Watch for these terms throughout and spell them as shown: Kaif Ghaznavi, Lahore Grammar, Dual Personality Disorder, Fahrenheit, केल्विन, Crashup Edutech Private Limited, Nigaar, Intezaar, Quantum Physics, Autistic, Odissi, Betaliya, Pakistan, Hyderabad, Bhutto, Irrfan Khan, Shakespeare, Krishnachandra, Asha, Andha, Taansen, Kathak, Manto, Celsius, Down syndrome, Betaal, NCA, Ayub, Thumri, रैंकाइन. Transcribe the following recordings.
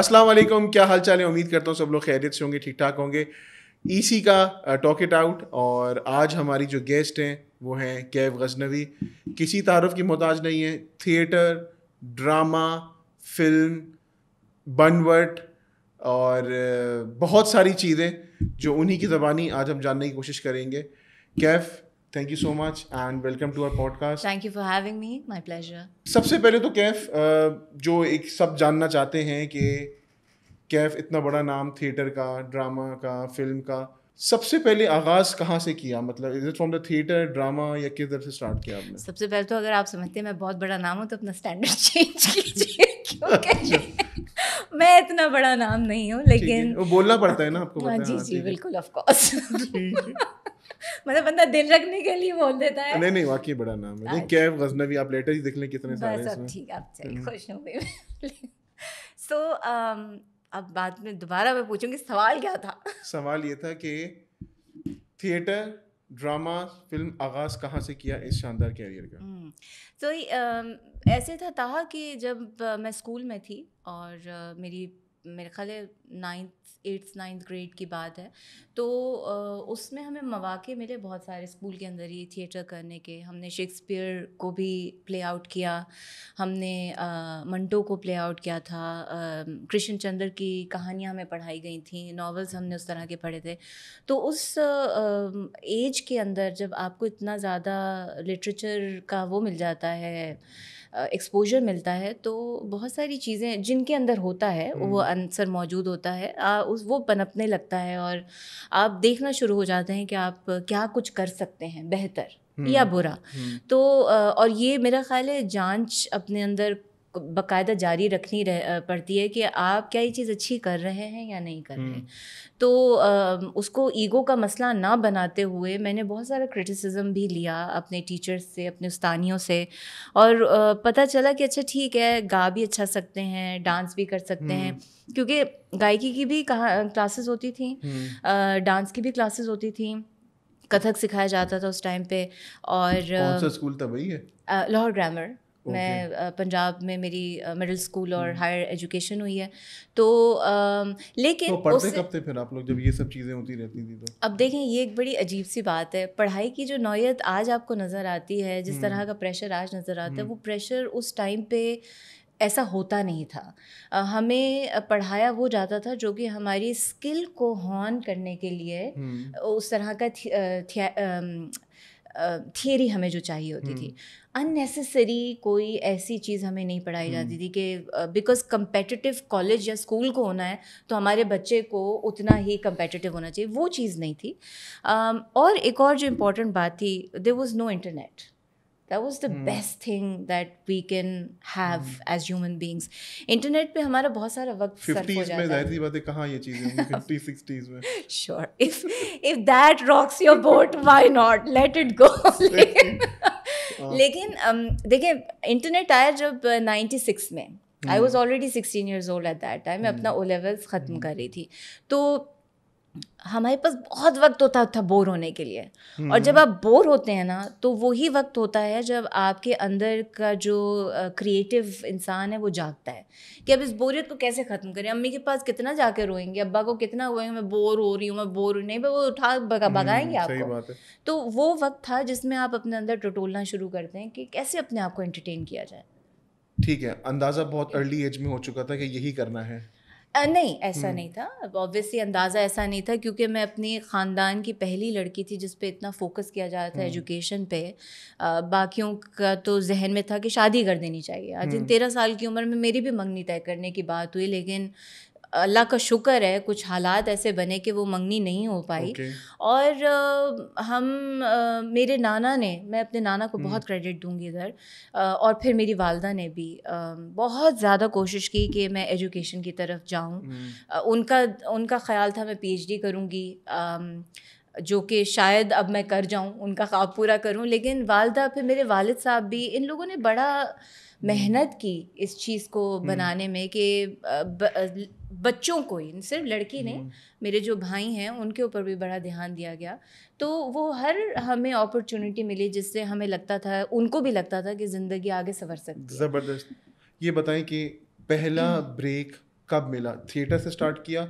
अस्सलाम वालेकुम, क्या हाल चाल है। उम्मीद करता हूँ सब लोग खैरियत से होंगे, ठीक ठाक होंगे। इसी का टॉक इट आउट। और आज हमारी जो गेस्ट हैं वो हैं कैफ गजनवी। किसी तारुफ की मोहताज नहीं है, थिएटर, ड्रामा, फिल्म, बनवट और बहुत सारी चीज़ें जो उन्हीं की ज़बानी आज हम जानने की कोशिश करेंगे। Kaif, thank you so much and welcome to our podcast. Thank you for having me, my pleasure. सबसे पहले तो कैफ, जो एक सब जानना चाहते हैं कि कैफ इतना बड़ा नाम थिएटर का, ड्रामा का, फिल्म का, सबसे पहले आगाज़ कहाँ से किया? मतलब is it from the theatre, drama या किधर से स्टार्ट किया आपने? सबसे पहले तो अगर आप समझते हैं मैं बहुत बड़ा नाम हूँ तो अपना स्टैंडर्ड चेंज कीजिए क्योंकि मैं इतना बड़ा नाम नहीं हूँ, लेकिन वो बोलना पड़ता है ना आपको। हाँ जी जी बिल्कुल, ऑफ कोर्स। मतलब बंदा दिल रखने के लिए बोल देता है। नहीं नहीं, वाकई बड़ा नाम है कैफ गजनवी। आप लेटर ही देख लें कितने सारे हैं इसमें। ठीक है, आप चलिए खुश होंगे। सो अब बाद में दोबारा मैं पूछूंगी सवाल क्या था। सवाल ये था कि थिएटर, ड्रामा, फिल्म, आगाज़ कहाँ से किया इस शानदार कैरियर का? तो ऐसे था कि जब मैं स्कूल में थी और मेरे ख्याल है 8th 9th ग्रेड की बात है, तो उसमें हमें मौके मिले बहुत सारे स्कूल के अंदर ही थिएटर करने के। हमने शेक्सपियर को भी प्ले आउट किया, हमने मंटो को प्ले आउट किया था, कृष्णचंद्र की कहानियाँ हमें पढ़ाई गई थी, नॉवेल्स हमने उस तरह के पढ़े थे। तो उस एज के अंदर जब आपको इतना ज़्यादा लिटरेचर का वो मिल जाता है, एक्सपोजर मिलता है, तो बहुत सारी चीज़ें जिनके अंदर होता है वो आंसर मौजूद होता है, उस वो पनपने लगता है और आप देखना शुरू हो जाते हैं कि आप क्या कुछ कर सकते हैं, बेहतर या बुरा। तो और ये मेरा ख्याल है जांच अपने अंदर बाकायदा जारी रखनी पड़ती है कि आप क्या ये चीज़ अच्छी कर रहे हैं या नहीं कर रहे। तो उसको ईगो का मसला ना बनाते हुए मैंने बहुत सारा क्रिटिसिज्म भी लिया अपने टीचर्स से, अपने उस्तानियों से, और पता चला कि अच्छा ठीक है, गा भी अच्छा सकते हैं, डांस भी कर सकते हैं, क्योंकि गायकी की भी क्लासेस होती थी, डांस की भी क्लासेस होती थी, कथक सिखाया जाता था उस टाइम पे। और कौन सा स्कूल था भाई ये? लाहौर ग्रामर। मैं पंजाब में मेरी मिडिल स्कूल और हायर एजुकेशन हुई है। तो लेकिन तो पढ़ते कब थे फिर आप लोग जब ये सब चीज़ें होती रहती थी? तो अब देखें, ये एक बड़ी अजीब सी बात है, पढ़ाई की जो नौयत आज आपको नज़र आती है, जिस तरह का प्रेशर आज नज़र आता है, वो प्रेशर उस टाइम पे ऐसा होता नहीं था। हमें पढ़ाया वो जाता था जो कि हमारी स्किल को हॉर्न करने के लिए उस तरह का थियरी हमें जो चाहिए होती थी। अननेसेसरी कोई ऐसी चीज़ हमें नहीं पढ़ाई जाती थी कि बिकॉज कम्पेटिटिव कॉलेज या स्कूल को होना है तो हमारे बच्चे को उतना ही कम्पेटिटिव होना चाहिए, वो चीज़ नहीं थी। और एक और जो इम्पोर्टेंट बात थी, there was no internet. That was the best thing that we can have as human beings. Internet पे हमारा बहुत सारा वक्त सर्फ हो जाता है। 50s में बातें कहाँ ये चीज़ें होंगी, 50s 60s में। Sure, if that rocks your boat why not, let it go. लेकिन देखिए, इंटरनेट आया जब 96 में, I was already 16 years old at that time. मैं अपना O-levels ख़त्म कर रही थी, तो हमारे पास बहुत वक्त होता था बोर होने के लिए। और जब आप बोर होते हैं ना, तो वही वक्त होता है जब आपके अंदर का जो क्रिएटिव इंसान है वो जागता है कि अब इस बोरियत को कैसे ख़त्म करें। अम्मी के पास कितना जाके रोएंगे, अब्बा को कितना रोएंगे, मैं बोर हो रही हूँ, मैं बोर नहीं, वो उठा भगाएंगे आपको। तो वो वक्त था जिसमें आप अपने अंदर टटोलना शुरू करते हैं कि कैसे अपने आप को एंटरटेन किया जाए। ठीक है, अंदाज़ा बहुत अर्ली एज में हो चुका था कि यही करना है? नहीं, ऐसा नहीं था। अब ऑब्वियसली अंदाज़ा ऐसा नहीं था क्योंकि मैं अपने ख़ानदान की पहली लड़की थी जिस पे इतना फोकस किया जाता था एजुकेशन पे। बाकियों का तो जहन में था कि शादी कर देनी चाहिए। आज 13 साल की उम्र में मेरी भी मंगनी तय करने की बात हुई, लेकिन अल्लाह का शुक्र है कुछ हालात ऐसे बने कि वो मंगनी नहीं हो पाई। और मेरे नाना ने, मैं अपने नाना को बहुत क्रेडिट दूंगी इधर, और फिर मेरी वालदा ने भी बहुत ज़्यादा कोशिश की कि मैं एजुकेशन की तरफ जाऊं। उनका ख्याल था मैं PhD करूंगी, जो कि शायद अब मैं कर जाऊं, उनका ख्वाब पूरा करूं। लेकिन वालदा, फिर मेरे वालिद साहब भी, इन लोगों ने बड़ा मेहनत की इस चीज़ को बनाने में कि बच्चों को ही, सिर्फ लड़की नहीं, मेरे जो भाई हैं उनके ऊपर भी बड़ा ध्यान दिया गया। तो वो हर हमें अपॉर्चुनिटी मिली जिससे हमें लगता था, उनको भी लगता था कि ज़िंदगी आगे संवर सकती है। ज़बरदस्त। ये बताएं कि पहला ब्रेक कब मिला? थिएटर से स्टार्ट किया,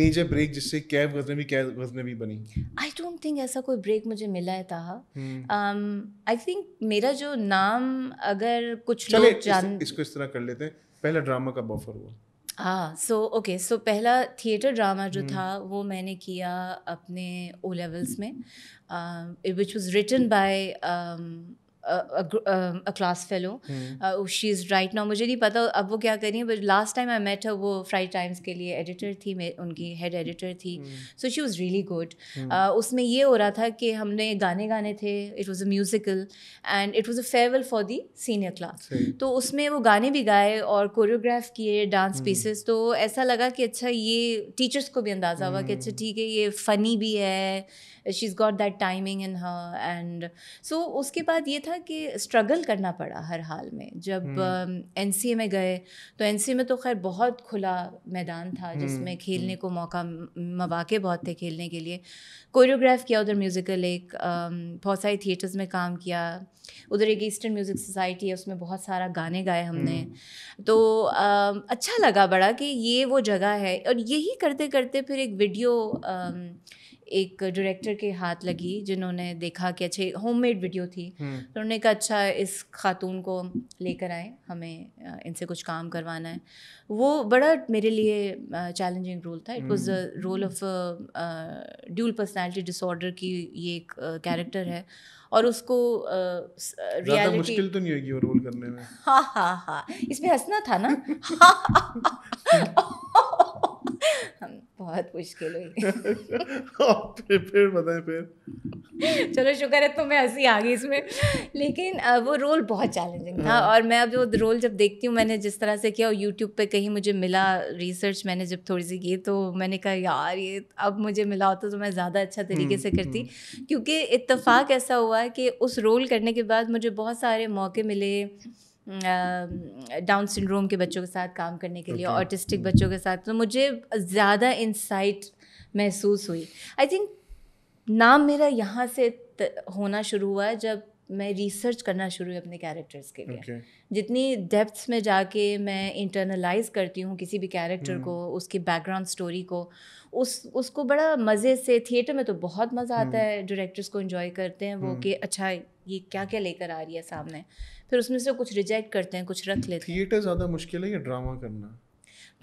मेजर ब्रेक जिससे कैफ गजनवी बनी? आई डोंट थिंक ऐसा कोई ब्रेक मुझे मिला है ताहा। आई थिंक मेरा जो नाम अगर कुछ लोग जान इसको इस तरह कर लेते हैं, पहला ड्रामा का बफर हुआ। हाँ, सो ओके, सो पहला थिएटर ड्रामा जो था वो मैंने किया अपने ओ लेवल्स में, which was written by a class fellow. She is right now, मुझे नहीं पता अब वो क्या कर रही हैं, but last time I met her वो फ्राइड टाइम्स के लिए एडिटर थी, उनकी हेड एडिटर थी, so she was really good. उसमें ये हो रहा था कि हमने गाने गाने थे, it was a musical and it was a farewell for the senior class, तो उसमें वो गाने भी गाए और कोरियोग्राफ किए डांस पीसेस, तो ऐसा लगा कि अच्छा, ये टीचर्स को भी अंदाज़ा हुआ कि अच्छा ठीक है, ये फ़नी भी है, she is got that timing in her. And so उसके बाद ये था कि स्ट्रगल करना पड़ा हर हाल में। जब एनसीए में गए तो एनसीए में तो खैर बहुत खुला मैदान था जिसमें खेलने को मौका, मौके बहुत थे खेलने के लिए। कोरियोग्राफ किया उधर म्यूज़िकल, एक बहुत सारे थिएटर्स में काम किया, उधर एक ईस्टर्न म्यूज़िक सोसाइटी है, उसमें बहुत सारा गाने गाए हमने, तो अच्छा लगा बड़ा कि ये वो जगह है। और यही करते करते फिर एक वीडियो एक डायरेक्टर के हाथ लगी, जिन्होंने देखा कि अच्छे होममेड वीडियो थी, तो उन्होंने कहा अच्छा इस खातून को लेकर आए, हमें इनसे कुछ काम करवाना है। वो बड़ा मेरे लिए चैलेंजिंग रोल था। It was a role of dual personality disorder की ये एक कैरेक्टर है, और उसको रियलिटी मुश्किल तो नहीं होगी वो रोल करने में? हाँ हाँ हाँ, इसमें हंसना था ना। बहुत मुश्किल हुई। फिर बताएं फिर। चलो शुक्र है तुम्हें हंसी आ गई इसमें, लेकिन वो रोल बहुत चैलेंजिंग था। और मैं अब जो रोल जब देखती हूँ, मैंने जिस तरह से किया, और यूट्यूब पे कहीं मुझे मिला, रिसर्च मैंने जब थोड़ी सी की तो मैंने कहा यार ये अब मुझे मिला होता तो मैं ज़्यादा अच्छा तरीके से करती, क्योंकि इत्तेफाक ऐसा हुआ कि उस रोल करने के बाद मुझे बहुत सारे मौके मिले डाउन सिंड्रोम के बच्चों के साथ काम करने के लिए, ऑटिस्टिक बच्चों के साथ, तो मुझे ज़्यादा इंसाइट महसूस हुई। आई थिंक नाम मेरा यहाँ से होना शुरू हुआ जब मैं रिसर्च करना शुरू हुई अपने कैरेक्टर्स के लिए। जितनी डेप्थ्स में जाके मैं इंटरनलाइज करती हूँ किसी भी कैरेक्टर को, उसकी बैकग्राउंड स्टोरी को, उसको बड़ा मज़े से, थिएटर में तो बहुत मज़ा आता है, डायरेक्टर्स को एंजॉय करते हैं वो कि अच्छा ये क्या क्या लेकर आ रही है सामने, फिर उसमें से कुछ रिजेक्ट करते हैं, कुछ रख लेते हैं। थिएटर ज़्यादा मुश्किल है या ड्रामा करना?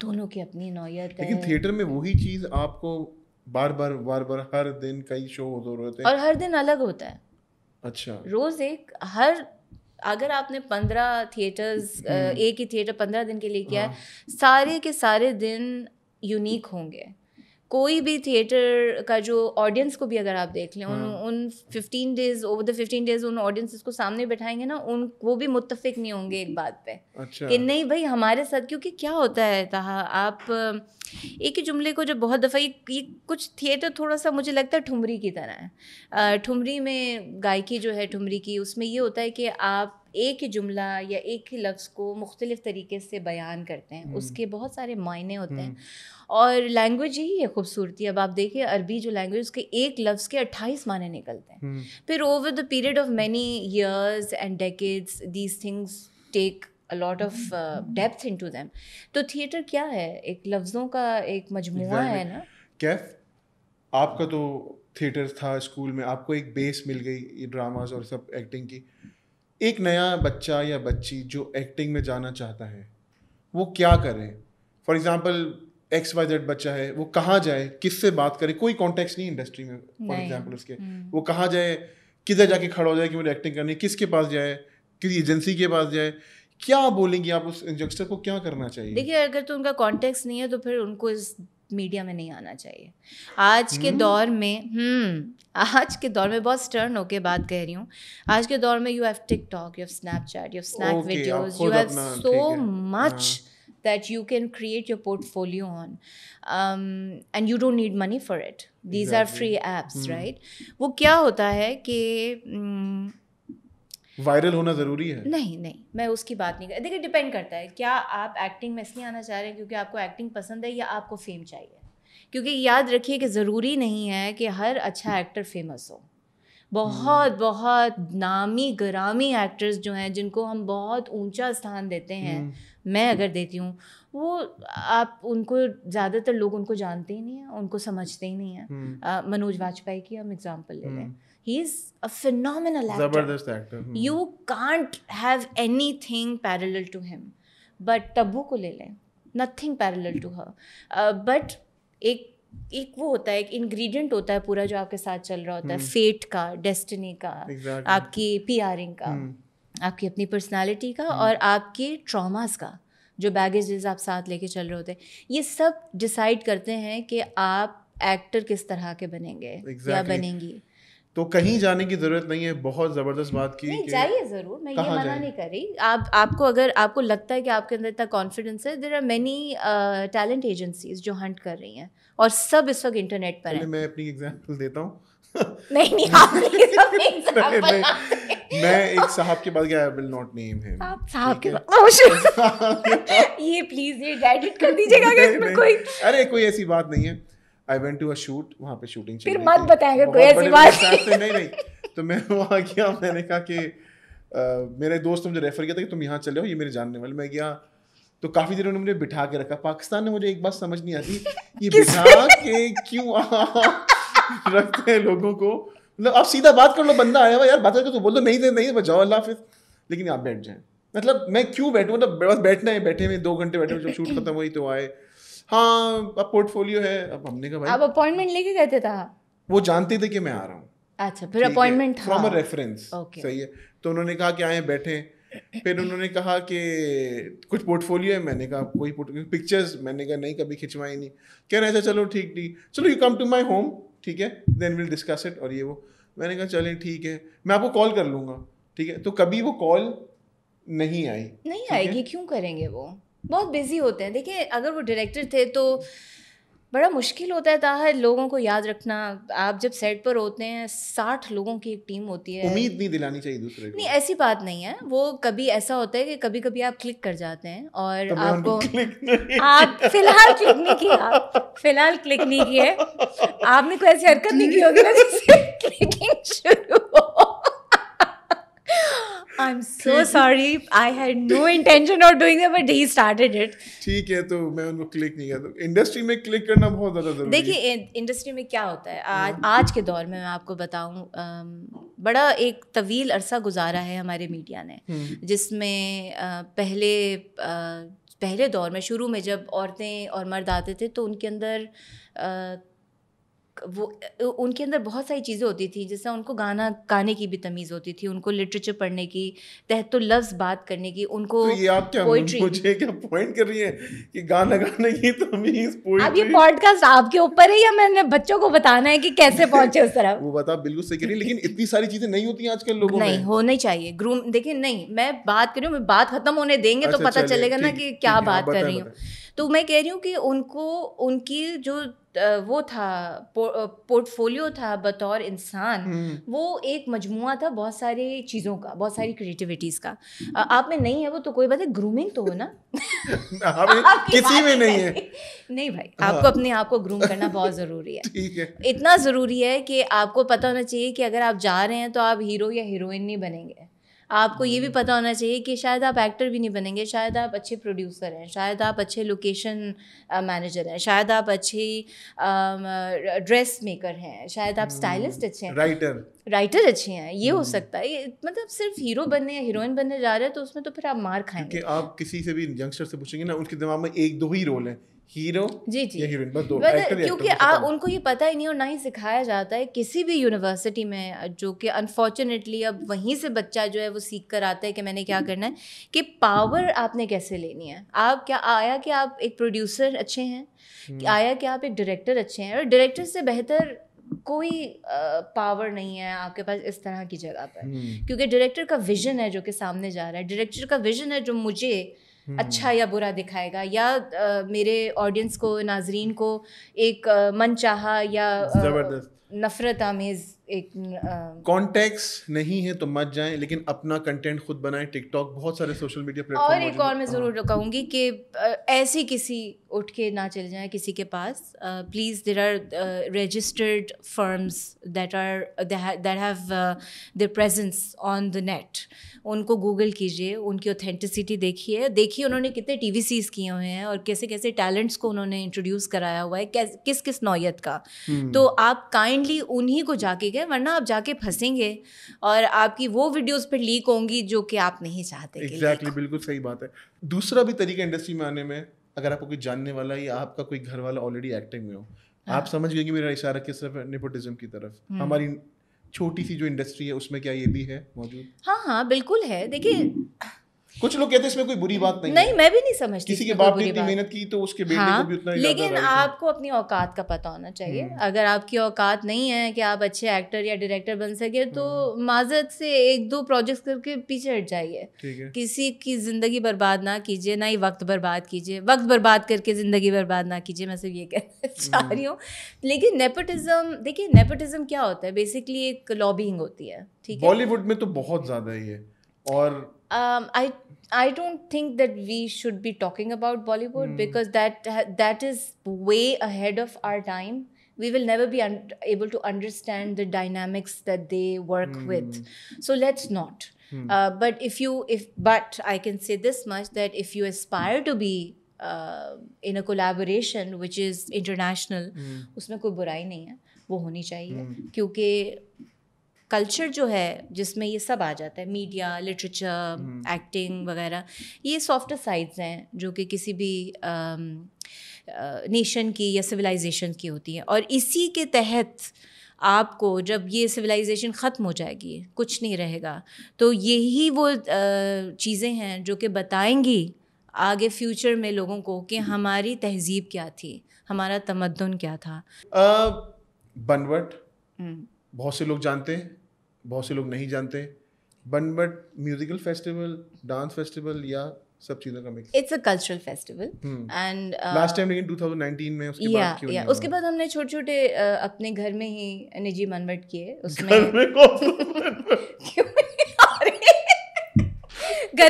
दोनों की अपनी नौयत है, लेकिन थिएटर में वही चीज़ आपको बार बार हर दिन कई शो होते हैं और हर दिन अलग होता है। अच्छा, रोज़ एक, हर अगर आपने 15 थिएटर्स, एक ही थिएटर 15 दिन के लिए किया है, सारे के सारे दिन यूनिक होंगे। कोई भी थिएटर का जो ऑडियंस को भी अगर आप देख लें, उन 15 डेज, ओवर द 15 डेज उन ऑडियंसेस को सामने बैठाएंगे ना, उन वो भी मुत्तफिक नहीं होंगे एक बात पे। अच्छा। कि नहीं भाई हमारे साथ, क्योंकि क्या होता है ताहा, आप एक ही जुमले को जब बहुत दफ़ा, ये कुछ थिएटर थोड़ा सा मुझे लगता है ठुमरी की तरह है। ठुमरी में गायकी जो है ठुमरी की, उसमें ये होता है कि आप एक ही जुमला या एक ही लफ्ज़ को मुख्तलिफ़ तरीके से बयान करते हैं, उसके बहुत सारे मायने होते हैं। और लैंग्वेज यही है खूबसूरती। अब आप देखिए अरबी जो लैंग्वेज, उसके एक लफ्ज़ के 28 मायने निकलते हैं। फिर over the period of many years and decades these things take a lot of depth into them. तो थिएटर क्या है, एक लफ्ज़ों का एक मजमुआ है ना। कैफ, आपका तो थिएटर था स्कूल में, आपको एक बेस मिल गई ड्रामाज और सब एक्टिंग की। एक नया बच्चा या बच्ची जो एक्टिंग में जाना चाहता है वो क्या करे? फॉर एग्ज़ाम्पल XYZ बच्चा है, वो कहाँ जाए, किससे बात करे, कोई कॉन्टेक्स्ट नहीं इंडस्ट्री में। फॉर एग्ज़ाम्पल उसके वो कहाँ जाए, किधर जाके खड़ा हो जाए कि मुझे एक्टिंग करनी है, किसके पास जाए, किसी एजेंसी के पास जाए, क्या बोलेंगी आप उस यंगस्टर को, क्या करना चाहिए? देखिए अगर तो उनका कॉन्टेक्स्ट नहीं है तो फिर उनको इस मीडिया में नहीं आना चाहिए। आज के दौर में आज के दौर में बहुत स्टर्न होके बात कह रही हूँ, आज के दौर में you have TikTok, you have Snapchat, you have snack videos, you have so much that you can create your portfolio on, and you don't need money for it. These exactly. are free apps, right? वो क्या होता है कि viral होना ज़रूरी है? नहीं नहीं, मैं उसकी बात नहीं कर, देखिए डिपेंड करता है क्या आप एक्टिंग में इसलिए आना चाह रहे हैं क्योंकि आपको एक्टिंग पसंद है या आपको फेम चाहिए। क्योंकि याद रखिए कि ज़रूरी नहीं है कि हर अच्छा एक्टर फेमस हो, बहुत बहुत नामी गरामी एक्टर्स जो हैं जिनको हम बहुत ऊंचा स्थान देते हैं, मैं अगर देती हूँ, वो आप उनको ज़्यादातर लोग उनको जानते ही नहीं हैं, उनको समझते ही नहीं हैं। मनोज वाजपेयी की हम एग्जांपल ले लें, he is a phenomenal actor, ज़बरदस्त actor, you can't have anything parallel to him. But Tabu को ले लें, nothing parallel to her. But एक वो होता है, एक इंग्रेडिएंट होता है पूरा जो आपके साथ चल रहा होता है, फेट का, डेस्टिनी का, आपकी पीआरिंग का, आपकी अपनी पर्सनालिटी का और आपके ट्रॉमास का, जो बैगेजेस आप साथ लेके चल रहे होते हैं, ये सब डिसाइड करते हैं कि आप एक्टर किस तरह के बनेंगे या बनेंगी। तो कहीं जाने की जरूरत नहीं है। बहुत जबरदस्त बात की, नहीं जाइए जरूर, मैं ये मना नहीं कर रही। आपको अगर आपको लगता है कि आपके अंदर इतना कॉन्फिडेंस है, there are many talent agencies जो हंट कर रही हैं और सब इस वक्त इंटरनेट पर है। मैं अपनी एग्जांपल देता हूँ। नहीं आप मैं एक साहब के पास गया, I will not name him, साहब के पास, ये प्लीज ये एडिट कर दीजिएगा कि इसमें कोई, अरे कोई ऐसी बात नहीं है। I went to a shoot, वहाँ पे शूटिंग चल रही थी, फिर मत बताएं अगर कोई ऐसी बात नहीं। तो मैं वहाँ गया, मैंने कहा कि मेरे दोस्त ने मुझे रेफर किया था कि तुम यहाँ चले हो, ये मेरे जानने वाले। मैं गया तो काफ़ी देर उन्होंने मुझे बिठा के रखा। पाकिस्तान में मुझे एक बात समझ नहीं आती, ये बिठा के क्यों रखते हैं लोगों को। मतलब आप सीधा बात कर लो, बंदा आया हुआ यार, बात करके तो बोल दो नहीं दे नहीं बजाओ अल्लाह हाफिज़, लेकिन आप बैठ जाएँ। मतलब मैं क्यों बैठूँ, मतलब बस बैठना है, बैठे में 2 घंटे बैठे, जब शूट खत्म हुई तो आए, हाँ अब पोर्टफोलियो है। अब हमने कहा भाई आप अपॉइंटमेंट लेके गए थे? था वो जानते थे कि मैं आ रहा हूँ। अच्छा, फिर अपॉइंटमेंट फ्रॉम अ रेफरेंस, सही है। तो उन्होंने कहा कि आए बैठे, फिर उन्होंने कहा कि कुछ पोर्टफोलियो है, मैंने कहा कोई पिक्चर्स, मैंने कहा नहीं कभी खिंचवाई नहीं, कह रहे थे चलो ठीक ठीक, चलो you come to my home, ठीक है देन विल डिस्कस इट। और ये वो मैंने कहा चलें ठीक है, मैं आपको कॉल कर लूँगा, ठीक है। तो कभी वो कॉल नहीं आई, नहीं आएगी, क्यों करेंगे, वो बहुत बिजी होते हैं। देखिए अगर वो डायरेक्टर थे तो बड़ा मुश्किल होता है ताहर लोगों को याद रखना। आप जब सेट पर होते हैं 60 लोगों की एक टीम होती है, उम्मीद नहीं दिलानी चाहिए दूसरे को। नहीं ऐसी बात नहीं है, वो कभी ऐसा होता है कि कभी कभी आप क्लिक कर जाते हैं और तो आपको आप फिलहाल क्लिक नहीं किया, फिलहाल क्लिक नहीं किए, आपने कोई ऐसी हरकत नहीं की होगी ना जिससे क्लिकिंग शुरू हो। I'm so sorry. I had no intention of doing that, but he started it. ठीक है, तो मैं उनको क्लिक नहीं किया। तो इंडस्ट्री में क्लिक करना बहुत ज़्यादा ज़रूरी है। देखिए इंडस्ट्री में क्या होता है, आज के दौर में मैं आपको बताऊं, बड़ा एक तवील अरसा गुजारा है हमारे मीडिया ने, जिसमें पहले दौर में शुरू में जब औरतें और मर्द आते थे तो उनके अंदर बहुत सारी चीज़ें होती थी, जैसे उनको गाना गाने की भी तमीज़ होती थी, उनको लिटरेचर पढ़ने की, तहत लफ्ज़ बात करने की, उनको तो ये आप क्या मुझे क्या पॉइंट कर रही है कि गाना गाने की तमीज़, पोएट्री। अब ये पॉडकास्ट आपके ऊपर है या मैंने बच्चों को बताना है कि कैसे पहुंचे उस तरफ? वो बात आप बिल्कुल सही कह रही है, लेकिन इतनी सारी चीज़ें नहीं होती आजकल लोगों में, नहीं होनी चाहिए। ग्रूम देखिए, नहीं मैं बात कर रही हूँ, बात खत्म होने देंगे तो पता चलेगा ना कि क्या बात कर रही हूँ। तो मैं कह रही हूँ कि उनको उनकी जो वो था पोर्टफोलियो था बतौर इंसान, वो एक मजमुआ था बहुत सारी चीज़ों का, बहुत सारी क्रिएटिविटीज़ का। आप में नहीं है वो तो कोई बात है, ग्रूमिंग तो हो ना। किसी में नहीं है, नहीं भाई आपको अपने आप को ग्रूम करना बहुत ज़रूरी है, ठीक है। इतना ज़रूरी है कि आपको पता होना चाहिए कि अगर आप जा रहे हैं तो आप हीरो या हीरोइन नहीं बनेंगे। आपको ये भी पता होना चाहिए कि शायद आप एक्टर भी नहीं बनेंगे, शायद आप अच्छे प्रोड्यूसर हैं, शायद आप अच्छे लोकेशन मैनेजर हैं, शायद आप अच्छी ड्रेस मेकर हैं, शायद आप स्टाइलिस्ट अच्छे हैं, राइटर अच्छे हैं, ये हो सकता है। मतलब सिर्फ हीरो बनने या हीरोइन बनने जा रहे हैं तो उसमें तो फिर आप मार खाएंगे। कि आप किसी से भी यंगस्टर से पूछेंगे ना, उनके दिमाग में 1-2 ही रोल हैं, हीरो या हीरोइन, बस दो, क्योंकि उनको ये पता ही नहीं और ना ही सिखाया जाता है किसी भी यूनिवर्सिटी में, जो कि अनफॉर्चुनेटली अब वहीं से बच्चा जो है वो सीख कर आता है कि मैंने क्या करना है, कि पावर आपने कैसे लेनी है। आप क्या आया कि आप एक प्रोड्यूसर अच्छे हैं, कि आया कि आप एक डायरेक्टर अच्छे हैं, और डायरेक्टर से बेहतर कोई पावर नहीं है आपके पास इस तरह की जगह पर, क्योंकि डायरेक्टर का विजन है जो कि सामने जा रहा है, डायरेक्टर का विजन है जो मुझे अच्छा या बुरा दिखाएगा, या मेरे ऑडियंस को, नाजरीन को एक मनचाहा या नफरत आमेज एक कॉन्टेक्स्ट नहीं है तो मत जाएं, लेकिन अपना कंटेंट खुद बनाएं। टिकटॉक, बहुत सारे सोशल मीडिया प्लेटफॉर्म। और एक और मैं ज़रूर कहूँगी कि ऐसे किसी उठ के ना चले जाएं किसी के पास। Please, there are registered firms that have their presence on the net. उनको गूगल कीजिए, उनकी ऑथेंटिसिटी देखिए उन्होंने कितने TVCs किए हुए हैं और कैसे कैसे टैलेंट्स को उन्होंने इंट्रोड्यूस कराया हुआ है, किस किस नौयत का। तो आप काइंडली उन्हीं को जाके गए, वरना आप जाके फंसेंगे और आपकी वो वीडियोस पर लीक होंगी जो कि आप नहीं चाहते। एग्जैक्टली, बिल्कुल सही बात है। दूसरा भी तरीका इंडस्ट्री में आने में, अगर आपको कोई जानने वाला या आपका कोई घर वाला ऑलरेडी एक्टिंग में हो, आप समझ गए कि मेरा इशारा किस तरफ है, नेपोटिज्म की तरफ। हमारी छोटी सी जो इंडस्ट्री है उसमें क्या ये भी है मौजूद? हाँ हाँ, बिल्कुल है। देखिए, कुछ लोग कहते हैं इसमें कोई बुरी बात नहीं, मैं भी नहीं समझती। किसी के बाप ने इतनी मेहनत की तो उसके बेटे को भी उतना ही, लेकिन आपको अपनी औकात का पता होना चाहिए। अगर आपकी औकात नहीं है कि आप अच्छे एक्टर या डायरेक्टर बन सके तो माजरत से 1-2 प्रोजेक्ट करके पीछे हट जाइए। किसी की ज़िंदगी बर्बाद ना कीजिए, ना ही वक्त बर्बाद कीजिए। वक्त बर्बाद करके ज़िंदगी बर्बाद ना कीजिए, मैं सिर्फ ये कहना चाह रही हूँ। लेकिन नेपोटिज्म, देखिए नेपोटिज्म क्या होता है? बेसिकली एक लॉबिंग होती है, ठीक है? बॉलीवुड में तो बहुत ज़्यादा ही है। और I don't think that we should be talking about Bollywood because that is way ahead of our time. We will never be able to understand the dynamics that they work with. So let's not. But I can say this much, that if you aspire to be in a collaboration which is international, उसमें कोई बुराई नहीं है, वो होनी चाहिए। क्योंकि culture जो है जिसमें ये सब आ जाता है, मीडिया, लिटरेचर, एक्टिंग वगैरह, ये सॉफ्ट साइड्स हैं जो कि किसी भी नेशन की या सिविलाइजेशन की होती हैं। और इसी के तहत आपको, जब ये सिविलाइजेशन ख़त्म हो जाएगी, कुछ नहीं रहेगा, तो यही वो चीज़ें हैं जो कि बताएंगी आगे फ्यूचर में लोगों को कि हमारी तहजीब क्या थी, हमारा तमद्दुन क्या था। बनवट बहुत से लोग जानते हैं, बहुत से लोग नहीं जानते। Banwat musical festival, dance festival या सब चीज़ों का mix. It's a cultural festival and last time, लेकिन 2019 में, उसके बाद क्यों नहीं? उसके बाद हमने छोटे-छोटे अपने घर में ही निजी बनवट किए। घर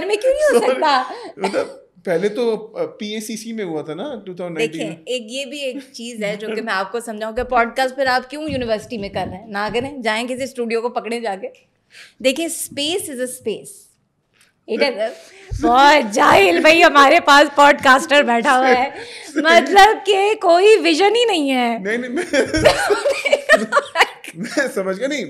में क्यों नहीं हो सकता? पहले तो PACC में हुआ था ना 2019। देखें, एक ये भी एक चीज़ है जो कि मैं आपको समझाऊंगा पॉडकास्ट पर। आप क्यों यूनिवर्सिटी में कर रहे हैं? ना करें, जाएं किसी स्टूडियो को पकड़े जाके। देखें, स्पेस इज अ स्पेस। बहुत जाहिल भाई हमारे पास पॉडकास्टर बैठा हुआ है, मतलब कि कोई विजन ही नहीं है। नहीं मैं समझ गया। नहीं,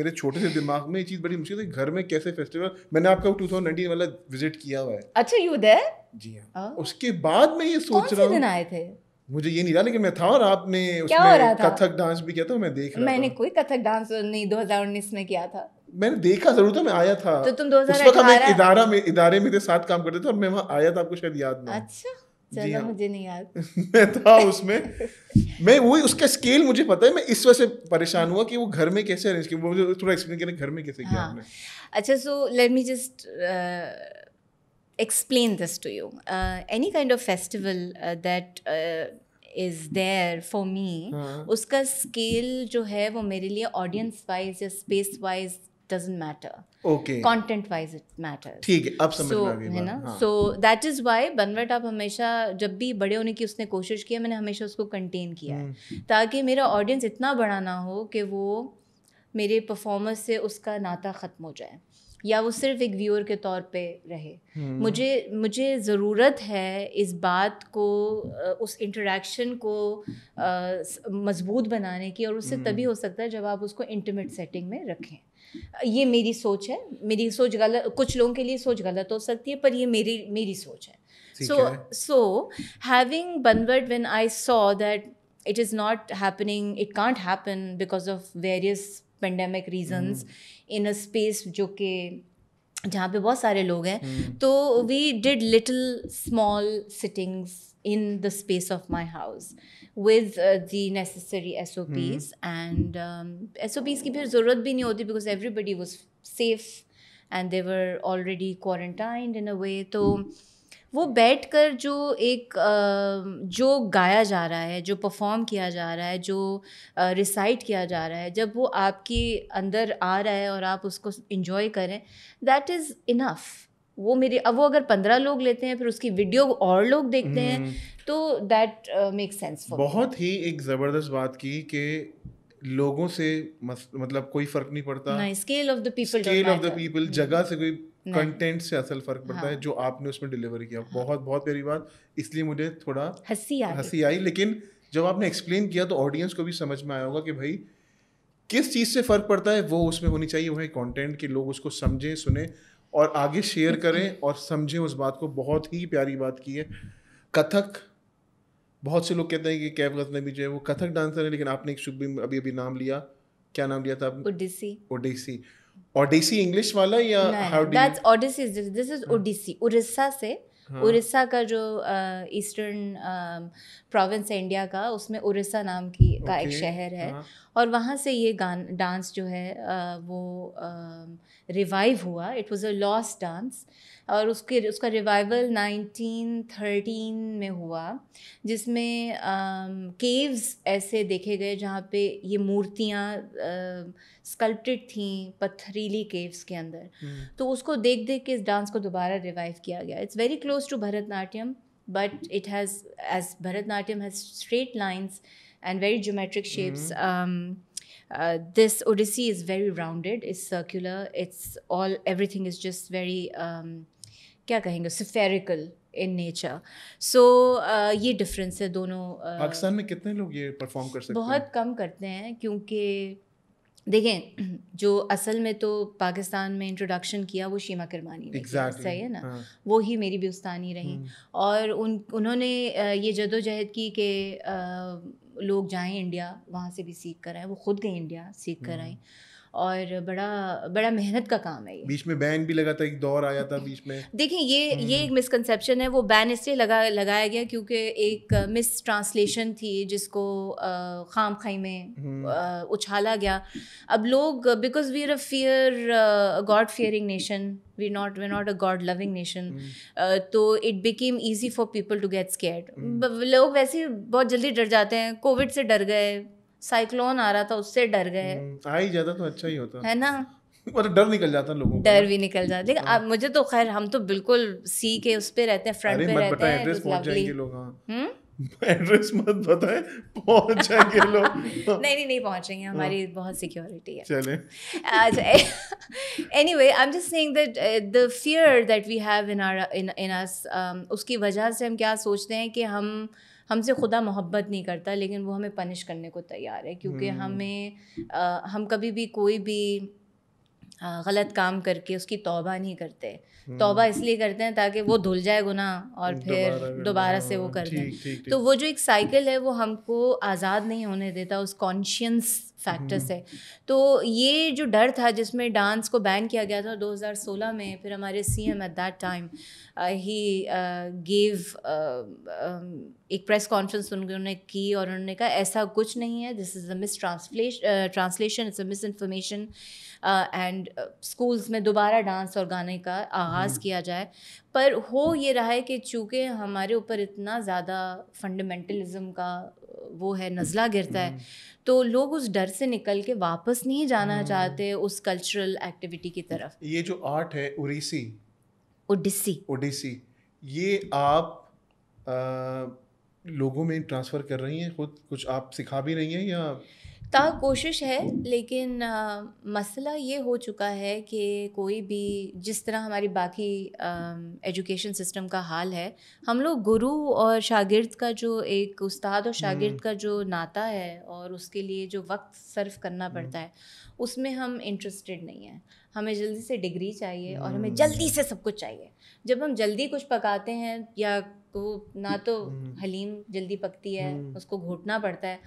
मेरे छोटे से दिमाग में ये चीज़ बड़ी मुश्किल थी, घर में कैसे फेस्टिवल। मैंने आपका 2019 वाला विजिट किया हुआ है। अच्छा, यू देयर? जी हाँ। उसके बाद मैं ये सोच रहा हूँ, कौन से दिन आए थे मुझे ये नहीं रहा, लेकिन मैं था। और आपने उसमें कथक डांस भी किया था, मैं देख रहा। मैंने कोई कथक डांस नहीं 2019 में किया था, मैंने देखा जरूर था, मैं आया था। तो तुम 2018 इदारे में साथ काम करते थे और मैं वहाँ आया था, आपको शायद याद नहीं। अच्छा, चलो, मुझे नहीं याद। मैं था उसमें, मैं वही, उसका स्केल मुझे पता है। मैं इस वजह से परेशान हुआ कि वो घर में कैसे अरेंज किया, मुझे थोड़ा एक्सप्लेन करना, घर में कैसे किया आपने। अच्छा, so let me just explain this to you. Any kind of festival that is there for me, उसका स्केल जो है वो मेरे लिए ऑडियंस वाइज या space wise doesn't matter. Okay. Content wise it matters. ठीक है, अब समझ में आ गई है ना। So that is why बनवट आप हमेशा, जब भी बड़े होने की उसने कोशिश की है, मैंने हमेशा उसको कंटेन किया है ताकि मेरा ऑडियंस इतना बड़ा ना हो कि वो मेरे परफॉर्मेंस से उसका नाता ख़त्म हो जाए या वो सिर्फ एक व्यूअर के तौर पे रहे। मुझे ज़रूरत है इस बात को, उस इंटरेक्शन को मजबूत बनाने की, और उससे तभी हो सकता है जब आप उसको इंटीमेट सेटिंग में रखें। ये मेरी सोच है। मेरी सोच गलत, कुछ लोगों के लिए सोच गलत हो सकती है, पर ये मेरी सोच है। So having Banwat, when I saw that it is not happening, it can't happen because of various pandemic reasons in a space जो कि जहाँ पे बहुत सारे लोग हैं, तो we did little small sittings in the space of my house with the necessary SOPs। And SOPs की फिर ज़रूरत भी नहीं होती because everybody was safe and they were already quarantined in a way. तो वो बैठकर जो एक जो गाया जा रहा है, जो परफॉर्म किया जा रहा है, जो रिसाइट किया जा रहा है, जब वो आपके अंदर आ रहा है और आप उसको इन्जॉय करें, दैट इज़ इनफ. वो मेरे अब वो अगर 15 लोग लेते हैं, फिर उसकी वीडियो और लोग देखते हैं, तो दैट मेक्स सेंस. बहुत ही एक ज़बरदस्त बात की कि लोगों से मतलब कोई फ़र्क नहीं पड़ता, स्केल ऑफ द पीपल, जगह से कोई कंटेंट से असल फ़र्क पड़ता है जो आपने उसमें डिलीवर किया. बहुत बहुत प्यारी बात. इसलिए मुझे थोड़ा हंसी आई, लेकिन जब आपने एक्सप्लेन किया तो ऑडियंस को भी समझ में आया होगा कि भाई किस चीज़ से फ़र्क पड़ता है, वो उसमें होनी चाहिए. वह कंटेंट कि लोग उसको समझें, सुने और आगे शेयर करें और समझें उस बात को. बहुत ही प्यारी बात की है. कथक, बहुत से लोग कहते हैं कि कैफ गज़नवी जो है वो कथक डांसर है, लेकिन आपने एक शुभ अभी नाम लिया, क्या नाम लिया था आपने? ओडिसी इंग्लिश वाला या that's Odissi, this is Odissi. Orissa से, उड़ीसा का जो ईस्टर्न प्रोविंस है इंडिया का, उसमें उड़ीसा नाम की का एक शहर है और वहाँ से ये डांस जो है वो रिवाइव हुआ. It was a lost dance और उसका रिवाइवल 1913 में हुआ, जिसमें केव्स ऐसे देखे गए जहाँ पे ये मूर्तियाँ स्कल्प्टेड थीं पथरीली केव्स के अंदर. तो उसको देख देख के इस डांस को दोबारा रिवाइव किया गया. It's very close to Bharatanatyam, but it has, as Bharatanatyam has straight lines and very geometric shapes, this Odissi is very rounded, it's circular, it's all, everything is just very क्या कहेंगे, spherical in nature. So ये difference है दोनों. पाकिस्तान में कितने लोग ये perform कर सकते हैं? बहुत कम करते हैं, क्योंकि देखें जो असल में तो पाकिस्तान में इंट्रोडक्शन किया वो शेमा किरमानी ने, सही है ना? वो ही मेरी भी उस्तानी रही और उन्होंने ये जदोजहद की कि लोग जाएं इंडिया, वहाँ से भी सीख कर आए. वो खुद गए इंडिया, सीख कर आए और बड़ा बड़ा मेहनत का काम है ये. बीच में बैन भी लगा था, एक दौर आया था बीच में. देखिए ये एक मिसकंसेप्शन है. वो बैन इसलिए लगाया गया क्योंकि एक मिस ट्रांसलेशन थी जिसको खाम खाई में उछाला गया. अब लोग, because we are a fear god fearing nation, we not a god loving nation, तो it became easy for people to get scared. लोग वैसे बहुत जल्दी डर जाते हैं. कोविड से डर गए, साइक्लोन आ रहा था उससे डर गए. आ ही जाता तो अच्छा ही होता है ना, और डर निकल जाता लोगों, डर भी निकल जाता. लेकिन आप, मुझे तो खैर, हम तो बिल्कुल सी के उस पे रहते हैं, फ्रंट पे रहते हैं. एड्रेस पहुंच जाएंगे लोग. एड्रेस मत बताएं, पहुंच जाएंगे लोग. नहीं पहुंचेंगे, हमारी बहुत सिक्योरिटी है. चले अच्छा, anyway I am just saying that the fear that we have in our in us, उसकी वजह से हम क्या सोचते हैं कि हमसे खुदा मोहब्बत नहीं करता, लेकिन वो हमें पनिश करने को तैयार है, क्योंकि हम कभी भी कोई भी गलत काम करके उसकी तौबा नहीं करते. तौबा इसलिए करते हैं ताकि वो धुल जाए गुनाह और फिर दोबारा से वो कर दें. तो वो जो एक साइकिल है वो हमको आज़ाद नहीं होने देता उस कॉन्शियंस फैक्टर से. तो ये जो डर था जिसमें डांस को बैन किया गया था 2016 में, फिर हमारे CM एट दैट टाइम ही गेव एक प्रेस कॉन्फ्रेंस उन्होंने की और उन्होंने कहा ऐसा कुछ नहीं है, this is a mistranslation, it's a misinformation, and schools में दोबारा डांस और गाने का आगाज़ किया जाए. पर हो ये रहा है कि चूँकि हमारे ऊपर इतना ज़्यादा फंडामेंटलिज़म का वो है, नज़ला गिरता है, तो लोग उस डर से निकल के वापस नहीं जाना चाहते उस कल्चरल एक्टिविटी की तरफ. ये जो आर्ट है ओडिसी, ये आप लोगों में ट्रांसफ़र कर रही हैं, खुद कुछ आप सिखा भी रही हैं या? कोशिश है, लेकिन मसला ये हो चुका है कि कोई भी, जिस तरह हमारी बाकी एजुकेशन सिस्टम का हाल है, हम लोग गुरु और शागिर्द का जो एक उस्ताद और शागिर्द का जो नाता है और उसके लिए जो वक्त सर्व करना पड़ता है, उसमें हम इंटरेस्टेड नहीं हैं. हमें जल्दी से डिग्री चाहिए और हमें जल्दी से सब कुछ चाहिए. जब हम जल्दी कुछ पकाते हैं या तो ना तो हलीम जल्दी पकती है, उसको घोटना पड़ता है.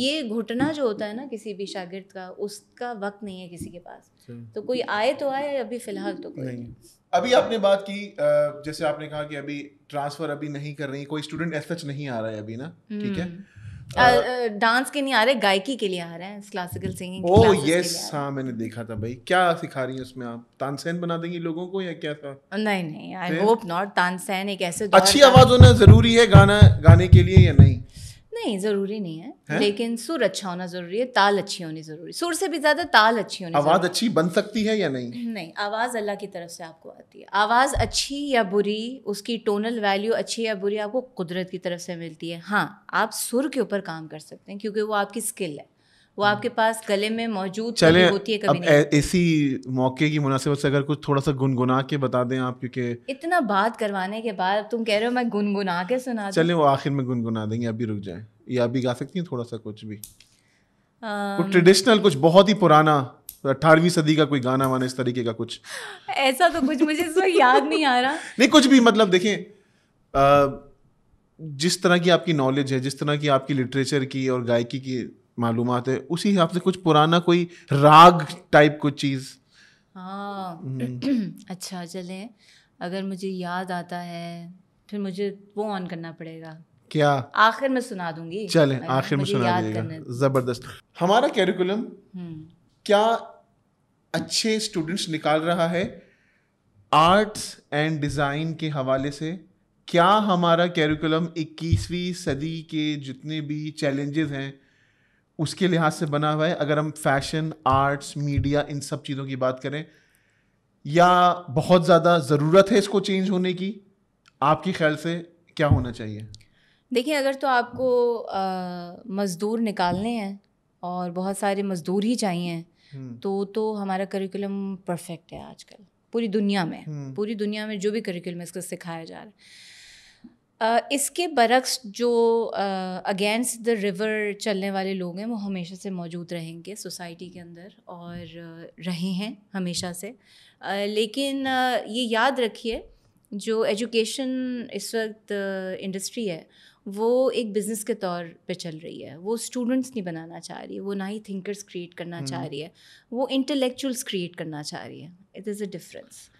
ये घोटना जो होता है ना किसी भी शागिर्द का, उसका वक्त नहीं है किसी के पास. तो कोई आए तो आए, अभी फ़िलहाल तो कोई नहीं. अभी आपने बात की, जैसे आपने कहा कि अभी ट्रांसफ़र अभी नहीं कर रही, कोई स्टूडेंट ऐसा नहीं आ रहा है अभी ना, ठीक है. डांस के नहीं आ रहे, गायकी के लिए आ रहे हैं, क्लासिकल सिंगिंग। ओह यस, हाँ मैंने देखा था भाई। क्या सिखा रही हैं उसमें आप? तानसेन बना देंगी लोगों को या क्या था? नहीं नहीं, आई होप नॉट। तानसेन एक ऐसे अच्छी आवाज होना जरूरी है गाना गाने के लिए या नहीं? नहीं जरूरी नहीं है, है? लेकिन सुर अच्छा होना जरूरी है, ताल अच्छी होनी जरूरी, सुर से भी ज्यादा ताल अच्छी होनी। आवाज अच्छी बन सकती है या नहीं? नहीं, आवाज अल्लाह की तरफ से आपको आती है। आवाज अच्छी या बुरी, उसकी टोनल वैल्यू अच्छी या बुरी आपको कुदरत की तरफ से मिलती है। हाँ, आप सुर के ऊपर काम कर सकते हैं क्योंकि वो आपकी स्किल है, वो आपके पास गले में मौजूद होती है। कभी नहीं। इसी मौके की मुनासिबत से अगर कुछ थोड़ा सा गुनगुना के बता दें आप, क्योंकि इतना बात करवाने के बाद तुम कह रहे हो मैं गुनगुना के सुना दूं। चलें, वो आखिर में गुनगुना देंगे, अभी रुक जाएं। या अभी गा सकती हैं थोड़ा सा कुछ भी, कुछ ट्रेडिशनल, कुछ बहुत ही पुराना 18वीं सदी का कोई गाना वाना इस तरीके का कुछ? ऐसा तो कुछ मुझे इसमें याद नहीं आ रहा। नहीं कुछ भी, मतलब देखें जिस तरह की आपकी नॉलेज है, जिस तरह की आपकी लिटरेचर की और गायकी की मालूमात है, उसी हिसाब से कुछ पुराना कोई राग टाइप कुछ चीज़। हाँ अच्छा चलें, अगर मुझे याद आता है फिर मुझे वो ऑन करना पड़ेगा। क्या आखिर में सुना दूंगी? चलें आखिर में सुना दीजिएगा। ज़बरदस्त। हमारा कैरिकुलम क्या अच्छे स्टूडेंट्स निकाल रहा है आर्ट्स एंड डिज़ाइन के हवाले से? क्या हमारा कैरिकुलम 21वीं सदी के जितने भी चैलेंजेस हैं उसके लिहाज से बना हुआ है? अगर हम फैशन, आर्ट्स, मीडिया, इन सब चीज़ों की बात करें, या बहुत ज़्यादा ज़रूरत है इसको चेंज होने की? आपके ख्याल से क्या होना चाहिए? देखिए, अगर तो आपको मज़दूर निकालने हैं और बहुत सारे मज़दूर ही चाहिए तो हमारा करिकुलम परफेक्ट है आजकल पूरी दुनिया में। पूरी दुनिया में जो भी करिकुलम इसको सिखाया जा रहा है, इसके बरक्स जो अगेंस्ट द रिवर चलने वाले लोग हैं वो हमेशा से मौजूद रहेंगे सोसाइटी के अंदर और रहे हैं हमेशा से। लेकिन ये याद रखिए, जो एजुकेशन इस वक्त इंडस्ट्री है वो एक बिज़नेस के तौर पे चल रही है। वो स्टूडेंट्स नहीं बनाना चाह रही है, वो ना ही थिंकर्स क्रिएट करना चाह रही है, वो इंटेलेक्चुअल्स क्रिएट करना चाह रही है। It is a difference.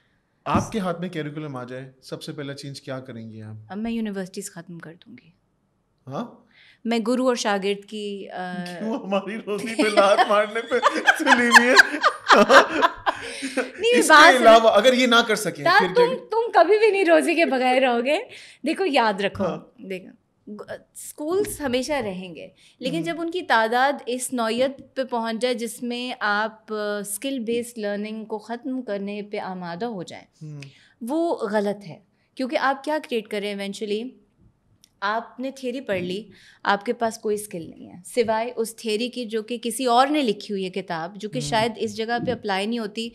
आपके हाथ में कैरिकुलम आ जाए, सबसे पहला चीज क्या करेंगे आप? अब मैं यूनिवर्सिटीज खत्म कर दूंगी। हाँ, मैं गुरु और शागिर्द की क्यों हमारी रोजी पे लात मारने पे चली गई है? इसके अलावा अगर ये ना कर सके फिर तुम कभी भी नहीं रोजी के बगैर रहोगे। देखो याद रखो, हाँ। देखो स्कूल्स हमेशा रहेंगे, लेकिन जब उनकी तादाद इस नौयत पे पहुंच जाए जिसमें आप स्किल बेस्ड लर्निंग को ख़त्म करने पे आमादा हो जाए, वो गलत है। क्योंकि आप क्या क्रिएट करें इवेंचुअली? आपने थ्योरी पढ़ ली, आपके पास कोई स्किल नहीं है सिवाय उस थ्योरी की जो कि किसी और ने लिखी हुई है किताब, जो कि शायद इस जगह पे अप्लाई नहीं होती।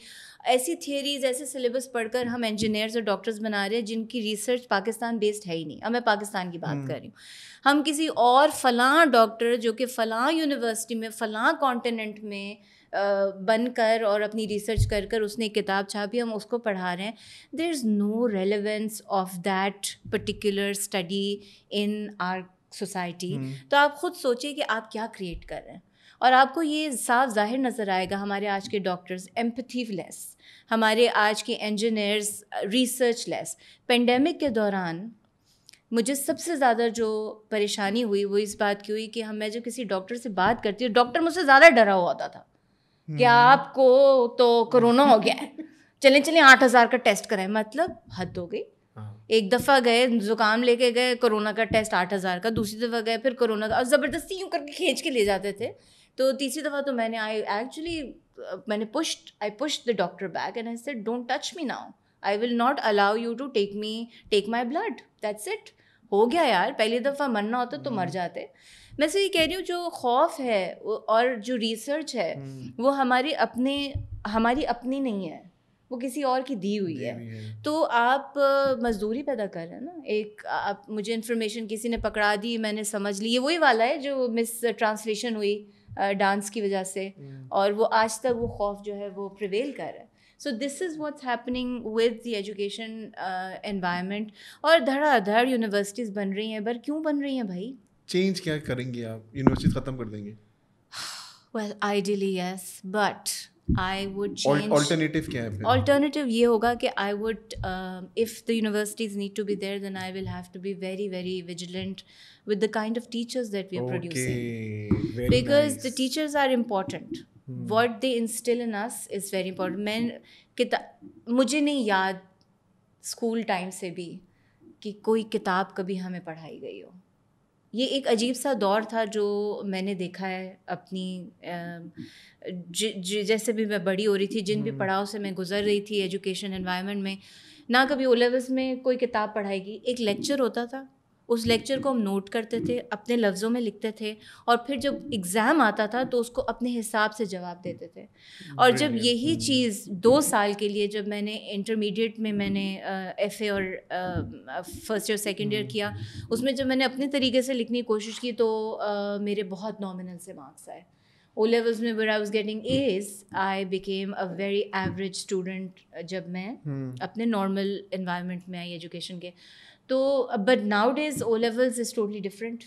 ऐसी थियरीज, ऐसे सिलेबस पढ़कर हम इंजीनियर्स और डॉक्टर्स बना रहे हैं जिनकी रिसर्च पाकिस्तान बेस्ड है ही नहीं। अब मैं पाकिस्तान की बात कर रही हूँ। हम किसी और फलां डॉक्टर जो कि फलां यूनिवर्सिटी में, फलां कॉन्टिनेंट में बनकर और अपनी रिसर्च कर कर उसने एक किताब छापी, हम उसको पढ़ा रहे हैं। There is no relevance of that particular study in our society. तो आप ख़ुद सोचिए कि आप क्या क्रिएट कर रहे हैं, और आपको ये साफ जाहिर नज़र आएगा। हमारे आज के डॉक्टर्स एम्पथी लेस, हमारे आज के इंजीनियर्स रिसर्च लेस। पेंडेमिक के दौरान मुझे सबसे ज़्यादा जो परेशानी हुई वो इस बात की हुई कि मैं जब किसी डॉक्टर से बात करती हूँ, डॉक्टर मुझसे ज़्यादा डरा हुआ होता था कि आपको तो कोरोना हो गया है, चलें चलें 8000 का टेस्ट कराएं। मतलब हद हो गई। एक दफ़ा गए, ज़ुकाम लेके गए, कोरोना का टेस्ट 8000 का, दूसरी दफ़ा गए फिर कोरोना का, और ज़बरदस्ती यूँ करके खींच के ले जाते थे। तो तीसरी दफ़ा तो मैंने I pushed the doctor back and I said don't touch me now, I will not allow you to take my blood, that's it. हो गया यार, पहली दफ़ा मरना होता तो मर जाते। मैं से ये कह रही हूँ, जो खौफ है और जो रिसर्च है वो हमारी अपनी नहीं है, वो किसी और की दी हुई है। तो आप मजदूरी पैदा कर रहे हैं ना। एक आप मुझे इन्फॉर्मेशन किसी ने पकड़ा दी, मैंने समझ ली ये वही वाला है जो मिस ट्रांसलेशन हुई डांस की वजह से, और वो आज तक वो खौफ जो है वो प्रिवेल कर रहा है। So this is what's happening with the education environment, और धड़ाधड़ यूनिवर्सिटीज़ बन रही हैं। पर क्यों बन रही हैं भाई? चेंज क्या करेंगे आप? यूनिवर्सिटीज़ ख़त्म कर देंगे? Well ideally yes, but I would change. Alternative क्या है? Alternative ये होगा कि I would, if the universities need to be there, then I will have to be very, very vigilant with the kind of teachers that we are producing. Very because nice. The teachers are important. Hmm. What they instill in us is very important. मुझे नहीं याद school time से भी कि कोई किताब कभी हमें पढ़ाई गई हो. ये एक अजीब सा दौर था जो मैंने देखा है अपनी जैसे भी मैं बड़ी हो रही थी, जिन भी पड़ाव से मैं गुजर रही थी एजुकेशन एनवायरनमेंट में. ना कभी ओ लेवल्स में कोई किताब पढ़ाई गई. एक लेक्चर होता था, उस लेक्चर को हम नोट करते थे, अपने लफ्ज़ों में लिखते थे, और फिर जब एग्ज़ाम आता था तो उसको अपने हिसाब से जवाब देते थे. और जब यही चीज़ 2 साल के लिए, जब मैंने इंटरमीडिएट में मैंने एफ़ए और फर्स्ट ईयर सेकेंड ईयर किया, उसमें जब मैंने अपने तरीके से लिखने की कोशिश की तो मेरे बहुत नॉमिनल से मार्क्स आए. ओ लेवल्स में when I was getting age, I became a very average student जब मैं अपने नॉर्मल इन्वायरमेंट में आई एजुकेशन के. तो but nowadays O levels is totally different,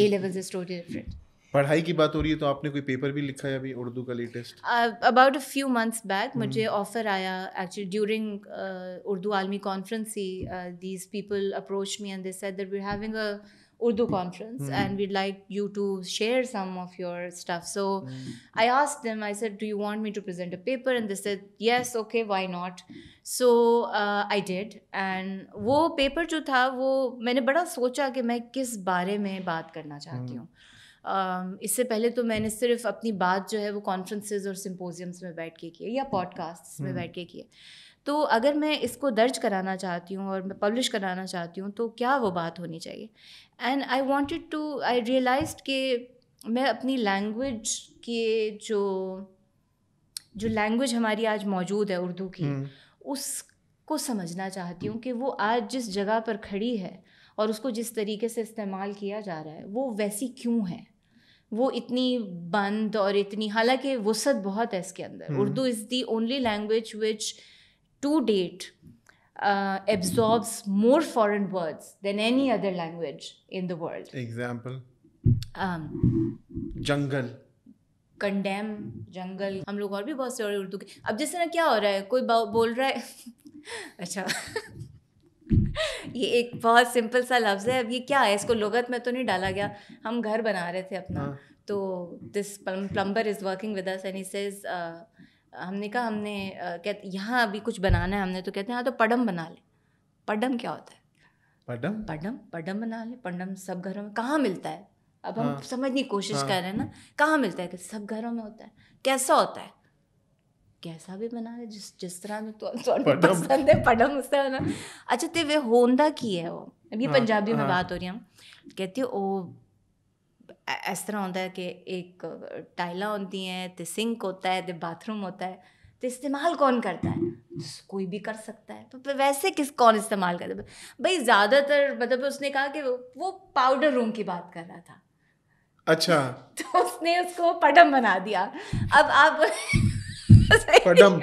A levels is totally different. पढ़ाई की बात हो रही है तो आपने कोई पेपर भी लिखा है अभी उर्दू का latest? About a few months back मुझे ऑफर आया एक्चुअली ड्यूरिंग उर्दू आलमी कॉन्फ्रेंस ही. These people approach me and they said that we are having a Urdu conference and we'd like you to share some of your stuff. So I asked them, I said, do you want me to present a paper? And they said, yes, okay, why not? So I did. And वो paper जो था वो मैंने बड़ा सोचा कि मैं किस बारे में बात करना चाहती हूँ. इससे पहले तो मैंने सिर्फ अपनी बात जो है वो कॉन्फ्रेंसेज और सिम्पोजियम्स में बैठ के किए या पॉडकास्ट्स में बैठ के किए. तो अगर मैं इसको दर्ज कराना चाहती हूँ और मैं पब्लिश कराना चाहती हूँ तो क्या वो बात होनी चाहिए. And I wanted to, I realized कि मैं अपनी लैंग्वेज के जो लैंग्वेज हमारी आज मौजूद है उर्दू की, उसको समझना चाहती हूँ कि वो आज जिस जगह पर खड़ी है और उसको जिस तरीके से इस्तेमाल किया जा रहा है वो वैसी क्यों है, वो इतनी बंद और इतनी, हालांकि वसअत बहुत है इसके अंदर. Urdu is the only language which to date absorbs more foreign words than any other language in the world. Example? Jungle. Condemn, jungle. हम लोग और भी बहुत से और उर्दू के, अब जैसे ना क्या हो रहा है, कोई बोल रहा है अच्छा ये एक बहुत सिंपल सा लफ्ज़ है, अब ये क्या है, इसको लुगत में तो नहीं डाला गया. हम घर बना रहे थे अपना, तो this plumber is working with us and he says, हमने कहा, हमने कहते यहाँ अभी कुछ बनाना है हमने, तो कहते हैं हाँ तो पडम बना ले. पडम क्या होता है? पडम पडम पडम बना ले. पडम सब घरों में कहाँ मिलता है? अब हम समझने की कोशिश कर रहे हैं ना, कहाँ मिलता है? कि सब घरों में होता है. कैसा होता है? कैसा भी बना ले, जिस तरह में तो पसंद है, पडम उससे बना. अच्छा तो वे होंदा की है वो, अभी पंजाबी में बात हो रही है, हम कहते हो इस तरह होता है कि एक टाइला होती हैं, तो सिंक होता है, तो बाथरूम होता है, तो इस्तेमाल कौन करता है? कोई भी कर सकता है. तो वैसे किस कौन इस्तेमाल करता है भाई? ज़्यादातर, मतलब उसने कहा कि वो पाउडर रूम की बात कर रहा था. अच्छा तो उसने उसको पडम बना दिया. अब आप पडम,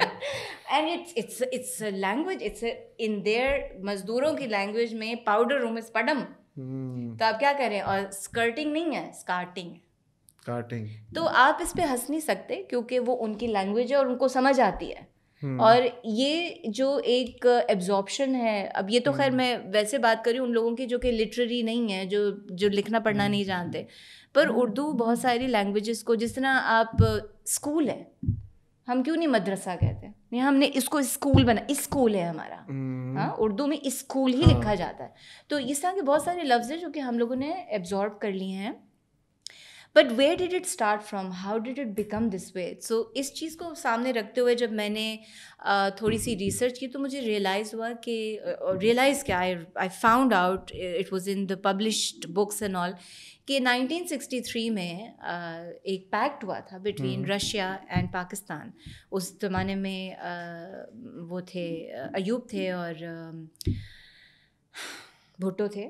and it's language, it's in their मजदूरों की लैंग्वेज में पाउडर रूम इज पडम. तो आप क्या करें? और स्कर्टिंग नहीं है, स्कार्टिंग है. स्कार्टिंग. तो आप इस पे हंस नहीं सकते क्योंकि वो उनकी लैंग्वेज है और उनको समझ आती है. और ये जो एक एब्जॉर्प्शन है, अब ये तो खैर मैं वैसे बात करी उन लोगों की जो कि लिटरेरी नहीं है, जो लिखना पढ़ना नहीं जानते. पर उर्दू बहुत सारी लैंग्वेजेस को, जिस तरह आप स्कूल है, हम क्यों नहीं मदरसा कहते हैं? हमने इसको स्कूल बना, स्कूल है हमारा. हाँ, उर्दू में स्कूल ही लिखा जाता है. तो इस तरह के बहुत सारे लफ्ज़ हैं जो कि हम लोगों ने एब्जॉर्ब कर लिए हैं. But where did it start from, how did it become this way? So इस चीज़ को सामने रखते हुए जब मैंने थोड़ी सी रिसर्च की तो मुझे रियलाइज़ हुआ कि I found out, it was in the published books and all, कि 1963 में एक पैक्ट हुआ था बिटवीन रशिया एंड पाकिस्तान. उस ज़माने में वो थे, अयूब थे और भुट्टो थे,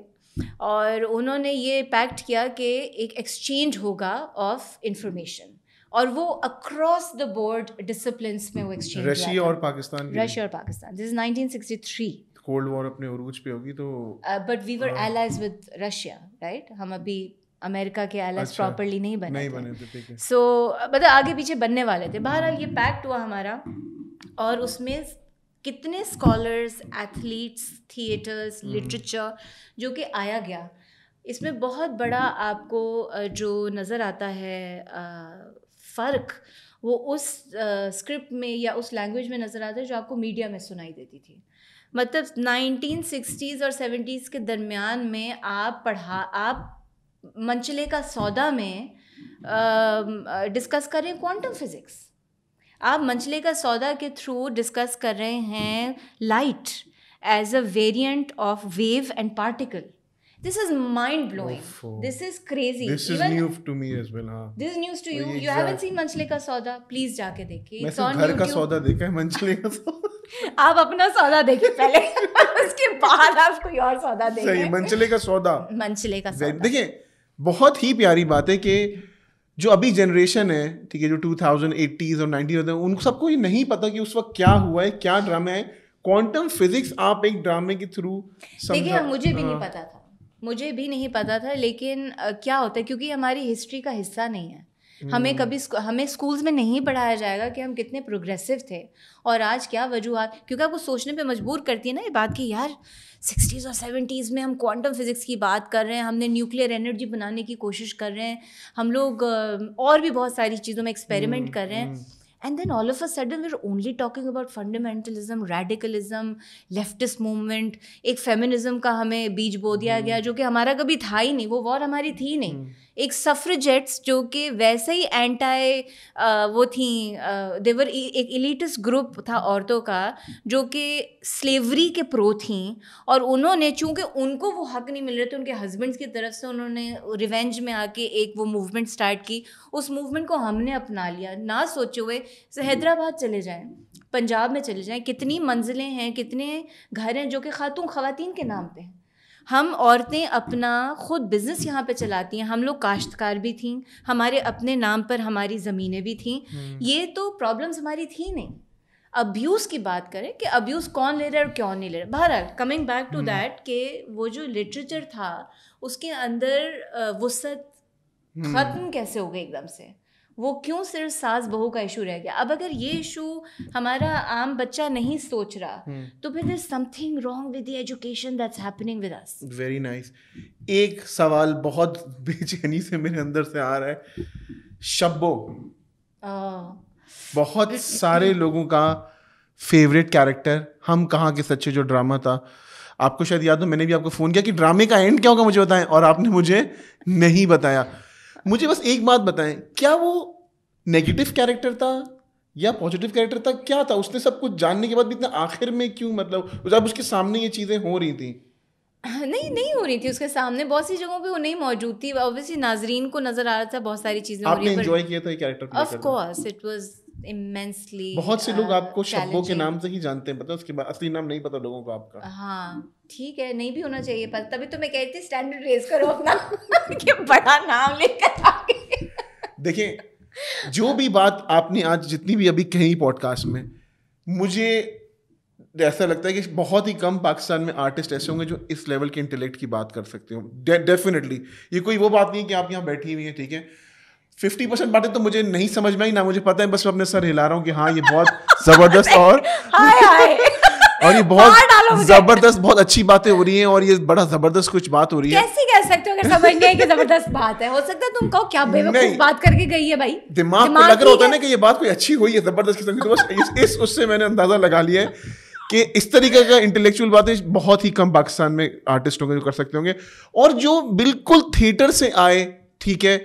और उन्होंने ये पैक्ट किया कि एक एक्सचेंज होगा ऑफ इंफॉर्मेशन, और वो अक्रॉस द बोर्ड डिसिप्लिन्स में वो एक्सचेंज. रशिया और पाकिस्तान, रशिया और Pakistan, this is 1963. Cold war अपने उरूज पे होगी तो, but we were allies with Russia, right? हम अभी अमेरिका के एलाइज प्रॉपरली नहीं बने थे। सो मतलब आगे पीछे बनने वाले थे। बहरहाल ये पैक्ट हुआ हमारा और उसमें कितने स्कॉलर्स, एथलीट्स, थिएटर्स, लिटरेचर जो कि आया गया। इसमें बहुत बड़ा आपको जो नज़र आता है फ़र्क वो उस स्क्रिप्ट में या उस लैंग्वेज में नज़र आता है जो आपको मीडिया में सुनाई देती थी। मतलब 1960s और 70s के दरमियान में आप मंचले का सौदा में डिस्कस कर रहे हैं क्वांटम फिज़िक्स, आप मंचले का सौदा के थ्रू डिस्कस कर रहे हैं light as a variant of wave and particle. This is mind blowing. Oh, this is crazy. This is new to me as well. हाँ. This is news to you. You haven't seen मंचले का सौदा? Please जाके देखिए। मैं सिर्फ घर का सौदा देखा है, मंचले का सौदा। आप अपना सौदा देखिए पहले, उसके बाद आप कोई और सौदा देखें। सही, मंचले का सौदा। मंचले का सौदा। देखिए, बहुत ही प्यारी बात है कि जो अभी जनरेशन है, ठीक है, जो 2080s और 90s होते हैं, उनको सबको ये नहीं पता कि उस वक्त क्या हुआ है, क्या ड्रामा है। क्वांटम फिजिक्स आप एक ड्रामे के थ्रू समझे। देखिए, मुझे भी नहीं पता था, मुझे भी नहीं पता था, लेकिन क्या होता है क्योंकि हमारी हिस्ट्री का हिस्सा नहीं है, हमें कभी हमें स्कूल्स में नहीं पढ़ाया जाएगा कि हम कितने प्रोग्रेसिव थे और आज क्या वजूहत, क्योंकि आपको सोचने पे मजबूर करती है ना ये बात कि यार 60s और 70s में हम क्वांटम फिज़िक्स की बात कर रहे हैं, हमने न्यूक्लियर एनर्जी बनाने की कोशिश कर रहे हैं, हम लोग और भी बहुत सारी चीज़ों में एक्सपेरिमेंट कर रहे हैं, and then all of a sudden we are only talking about fundamentalism, radicalism, leftist movement, एक फेमिनिज्म का हमें बीज बो दिया गया जो कि हमारा कभी था ही नहीं, वो वॉर हमारी थी नहीं। एक सफ्रेजेट्स जो कि वैसे ही एंटाई वो थी, देवर एक इलीटिस्ट ग्रुप था औरतों का जो कि स्लेवरी के प्रो थीं और उन्होंने चूँकि उनको वो हक नहीं मिल रहे थे उनके हस्बैंड्स की तरफ से, उन्होंने रिवेंज में आके एक वो मूवमेंट स्टार्ट की। उस मूवमेंट को हमने अपना लिया ना सोचे हुए। हैदराबाद चले जाएं, पंजाब में चले जाएं, कितनी मंजिलें हैं, कितने घर हैं जो कि ख़वातीन के नाम पे हैं। हम औरतें अपना ख़ुद बिज़नेस यहाँ पे चलाती हैं, हम लोग काश्तकार भी थीं, हमारे अपने नाम पर हमारी ज़मीनें भी थीं, ये तो प्रॉब्लम्स हमारी थी नहीं। अब्यूज़ की बात करें कि अब्यूज़ कौन ले रहा है और क्यों नहीं ले रहा। बहरहाल कमिंग बैक टू दैट कि वो जो लिटरेचर था उसके अंदर वसत ख़त्म कैसे हो गई एकदम से, वो क्यों सिर्फ सास बहू का इशू रह गया। अब अगर ये इशू हमारा आम बच्चा नहीं सोच रहा तो फिर there's something wrong with the education that's happening with us. Very nice. एक सवाल बहुत बेचैनी से मेरे अंदर से आ रहा है, शब्बो बहुत सारे लोगों का फेवरेट कैरेक्टर, हम कहाँ के सच्चे जो ड्रामा था, आपको शायद याद हो मैंने भी आपको फ़ोन किया कि ड्रामे का एंड क्या होगा मुझे बताएं और आपने मुझे नहीं बताया। मुझे बस एक बात बताएं, क्या वो नेगेटिव कैरेक्टर था या पॉजिटिव कैरेक्टर था, क्या था? उसने सब कुछ जानने के बाद भी इतना आखिर में क्यों, मतलब जब उसके सामने ये चीज़ें हो रही थी, नहीं हो रही थी उसके सामने, बहुत सी जगहों पे वो नहीं मौजूद थी, ऑब्वियसली नाजरीन को नजर आ रहा था बहुत सारी चीज़ें। आपने एंजॉय किया था ये character? Of course it was immensely. बहुत से लोग आपको शब्बो के नाम से ही जानते हैं, पता है, उसके बाद असली नाम नहीं पता लोगों को आपका। हाँ ठीक है, नहीं भी होना चाहिए पता, तभी तो मैं कहती स्टैंडर्ड रेज करो अपना कि बड़ा नाम लेकर आके। देखिए, जो भी बात आपने आज जितनी भी अभी कही पॉडकास्ट में, मुझे ऐसा लगता है कि बहुत ही कम पाकिस्तान में आर्टिस्ट ऐसे होंगे जो इस लेवल के इंटेलेक्ट की बात कर सकते हो। डेफिनेटली ये कोई वो बात नहीं है कि आप यहाँ बैठी हुई हैं, ठीक है, 50% बातें तो मुझे नहीं समझ में आई ना, मुझे पता है, बस मैं अपने सर हिला रहा हूँ कि हाँ ये बहुत जबरदस्त और ये बहुत जबरदस्त, बहुत अच्छी बातें हो रही हैं और ये बड़ा जबरदस्त कुछ बात हो रही है। कैसे कह सकते हो अगर समझ नहीं कि जबरदस्त बात है? हो सकता है तुम कहो क्या बेवकूफ बात करके गई है भाई, दिमाग को लग रहा होता है ना कि ये बात कोई अच्छी हुई है जबरदस्त किस्म की, उससे मैंने अंदाजा लगा लिया है कि इस तरीके का इंटेलेक्चुअल बातें बहुत ही कम पाकिस्तान में आर्टिस्ट होंगे जो कर सकते होंगे। और जो बिल्कुल थिएटर से आए, ठीक है,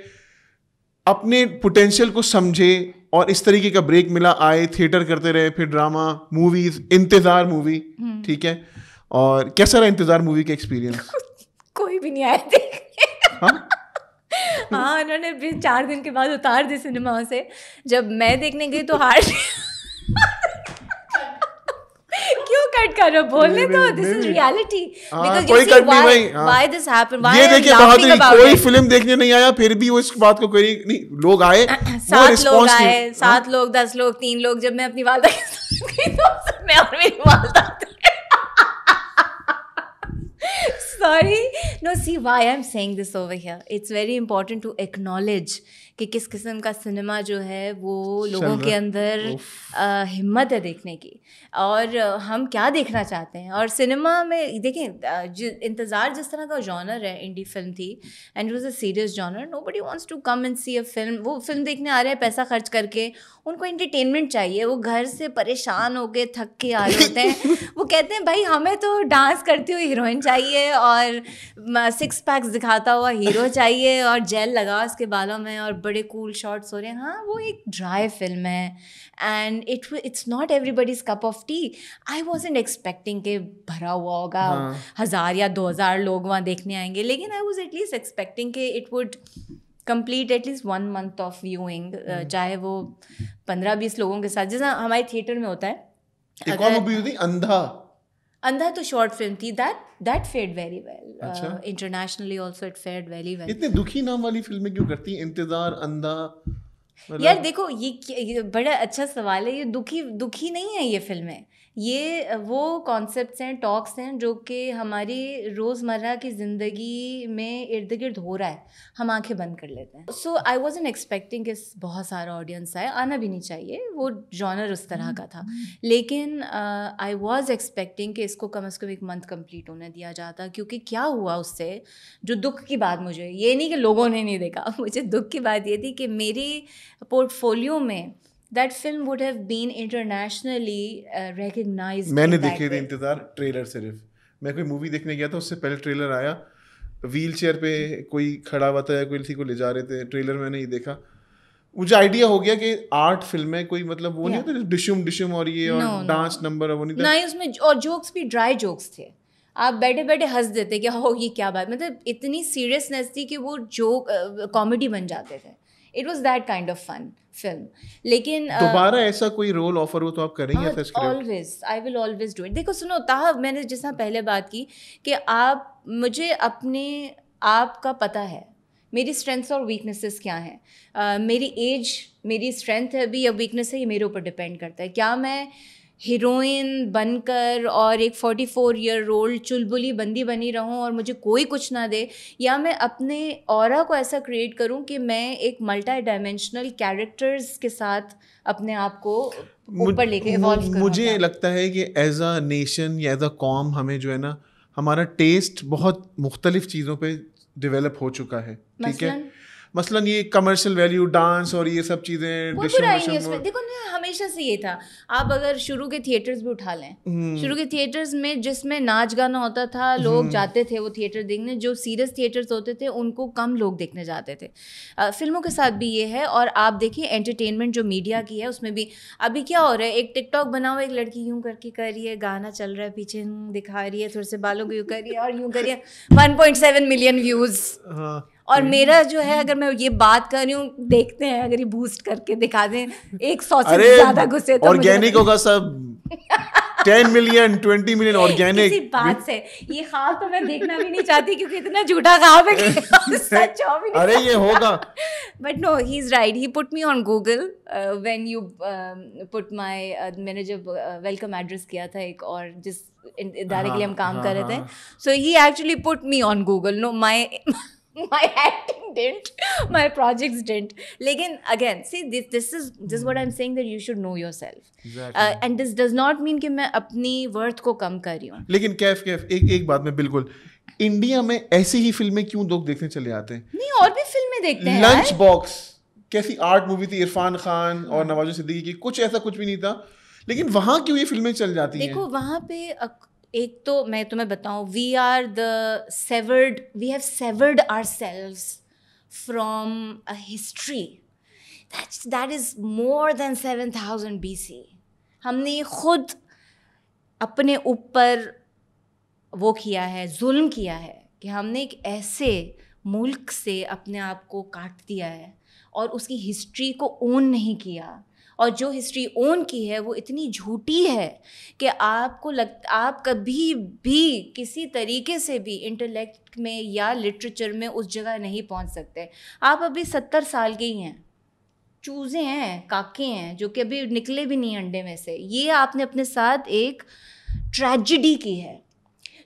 अपने पोटेंशियल को समझे और इस तरीके का ब्रेक मिला, आए थिएटर करते रहे, फिर ड्रामा, मूवीज, इंतज़ार मूवी, ठीक है, और कैसा रहा इंतज़ार मूवी का एक्सपीरियंस? कोई भी नहीं आया देखने। हाँ, उन्होंने भी 4 दिन के बाद उतार दी सिनेमा से। जब मैं देखने गई तो हार क्यों कट कर रहे हो? बोलने दो, दिस इज रियलिटी, बिकॉज़ कोई कट नहीं भाई, व्हाई दिस हैपेंड, व्हाई ये देखिए बहादुरी, कोई फिल्म देखने नहीं आया फिर भी वो इस बात को कोई नहीं, लोग आए, 7 लोग आए 10 लोग 3 लोग, जब मैं अपनी वालदा के साथ गई तो मैं और मेरी वालदा, sorry No, see why I'm saying this over here. It's very important to acknowledge कि किस किस्म का सिनेमा जो है वो लोगों के अंदर हिम्मत है देखने की और हम क्या देखना चाहते हैं. और सिनेमा में देखें इंतज़ार जिस तरह का जॉनर है, इंडी फिल्म थी and it was a serious genre. Nobody wants to come and see a film. वो फिल्म देखने आ रहे हैं पैसा खर्च करके, उनको एंटरटेनमेंट चाहिए. वो घर से परेशान हो के थक के आ रहे होते हैं. वो कहते हैं भाई हमें तो डांस करती हुई हीरोइन चाहिए और सिक्स पैक्स दिखाता हुआ हीरो चाहिए और जेल लगा उसके बालों में और बड़े कूल शॉट्स हो रहे हैं. हाँ, वो एक ड्राई फिल्म है and it's not everybody's cup of tea. I wasn't expecting के भरा हुआ होगा, 1000 या 2000 लोग वहाँ देखने आएंगे, लेकिन आई वाज एटलीस्ट एक्सपेक्टिंग के it would complete at least 1 month of viewing, चाहे वो 15-20 लोगों के साथ जैसा हमारे थिएटर में होता है. अंधा तो शॉर्ट फिल्म थी, that fared very well internationally also, it fared very well. इतने दुखी नाम वाली फिल्में क्यों करती हैं? इंतजार, अंधा. यार देखो ये बड़ा अच्छा सवाल है. ये दुखी नहीं है ये फिल्में, ये वो कॉन्सेप्ट्स हैं, टॉक्स हैं जो कि हमारी रोज़मर्रा की ज़िंदगी में इर्द गिर्द हो रहा है. हम आंखें बंद कर लेते हैं. सो आई वाज़न्ट एक्सपेक्टिंग कि बहुत सारा ऑडियंस आए, आना भी नहीं चाहिए, वो जॉनर उस तरह का था. लेकिन आई वाज एक्सपेक्टिंग कि इसको कम से कम 1 month कंप्लीट होने दिया जाता, क्योंकि क्या हुआ उससे जो दुख की बात मुझे, ये नहीं कि लोगों ने नहीं देखा, मुझे दुख की बात ये थी कि मेरी पोर्टफोलियो में that film would have been internationally recognized. मैंने देखे थे इंतज़ार ट्रेलर सिर्फ. मैं कोई मूवी देखने गया था, उससे पहले ट्रेलर आया, व्हील चेयर पे कोई खड़ा हुआ था या कोई किसी को ले जा रहे थे. ट्रेलर मैंने ही देखा, मुझे आइडिया हो गया कि 8 फिल्में, कोई मतलब वो नहीं था डिशुम और ये और डांस नंबर और वो नहीं था ना उसमें. और जोक्स भी ड्राई जोक्स थे, आप बैठे बैठे हंस देते कि हो ये क्या बात, मतलब इतनी सीरियसनेस थी कि वो जोक कॉमेडी बन जाते थे. It was that kind of fun film. लेकिन दोबारा ऐसा कोई रोल ऑफर हो तो आप करेंगे? Always, I will always do it. देखो सुनो ताहा, मैंने जैसा पहले बात की कि आप, मुझे अपने आप का पता है, मेरी स्ट्रेंथ्स और वीकनेसेस क्या हैं. मेरी एज मेरी स्ट्रेंथ है भी या वीकनेस है, ये मेरे ऊपर डिपेंड करता है. क्या मैं हीरोइन बनकर और एक 44-year-old चुलबुली बंदी बनी रहूं और मुझे कोई कुछ ना दे, या मैं अपने ऑरा को ऐसा क्रिएट करूं कि मैं एक मल्टी डायमेंशनल कैरेक्टर्स के साथ अपने आप को ऊपर लेके इवॉल्व करूं. मुझे लगता है कि एज अ नेशन या एज अ कॉम हमें जो है ना, हमारा टेस्ट बहुत मुख्तलिफ चीज़ों पे डेवलप हो चुका है. ठीक है, मसलन ये कमर्शियल वैल्यू, डांस और ये सब चीज़ें. देखो ना, हमेशा से ये था. आप अगर शुरू के थिएटर्स भी उठा लें, शुरू के थिएटर्स में जिसमें नाच गाना होता था, लोग जाते थे वो थिएटर देखने. जो सीरियस थिएटर्स होते थे उनको कम लोग देखने जाते थे. फिल्मों के साथ भी ये है. और आप देखिए एंटरटेनमेंट जो मीडिया की है उसमें भी अभी क्या हो रहा है, एक टिकटॉक बनाओ, एक लड़की यूँ करके कर रही है, गाना चल रहा है, पीछे दिखा रही है, थोड़े से बालों को यूँ कर रही है और यूँ कर रही है, 1.7 million व्यूज़. और मेरा जो है, अगर मैं ये बात कर रही हूँ, देखते हैं अगर ये बूस्ट करके दिखा दें 100 से ज्यादा घुसे तो ऑर्गेनिक होगा सब. 10 million 20 million ऑर्गेनिक. इसी बात से ये ख्वाब तो मैं देखना भी नहीं चाहती क्योंकि इतना झूठा ख्वाब है कि सच हो भी नहीं. अरे ये होगा. But no, he is right. He put me on Google when you put my, मैंने जब वेलकम एड्रेस किया था एक और जिस इदारे के लिए हम काम कर रहे थे, so he actually put me on Google. No my My acting didn't, my projects didn't. Lekin again, see this is what I'm saying, that you should know yourself. Exactly. And this does not mean कि मैं अपनी worth को कम कर रही हूँ. लेकिन कैफ एक बात में बिल्कुल, इंडिया में ऐसी ही फिल्में क्यों लोग देखने चले आते हैं? नहीं, और भी फिल्में देखते हैं. लंच बॉक्स कैसी आर्ट मूवी थी, इरफान खान और नवाजुद्दीन सिद्दीकी की, कुछ ऐसा कुछ भी नहीं था, लेकिन वहाँ क्यों ये फिल्में चल जाती हैं? देखो वहाँ पे एक तो मैं तुम्हें बताऊं, we have severed ourselves from a history that is more than 7000 BC. हमने खुद अपने ऊपर वो किया है, जुल्म किया है कि हमने एक ऐसे मुल्क से अपने आप को काट दिया है और उसकी हिस्ट्री को ओन नहीं किया. और जो हिस्ट्री ओन की है वो इतनी झूठी है कि आपको आप कभी भी किसी तरीके से भी इंटेलेक्ट में या लिटरेचर में उस जगह नहीं पहुंच सकते. आप अभी 70 साल के ही हैं, चूज़े हैं, काके हैं, जो कि अभी निकले भी नहीं अंडे में से. ये आपने अपने साथ एक ट्रेजिडी की है.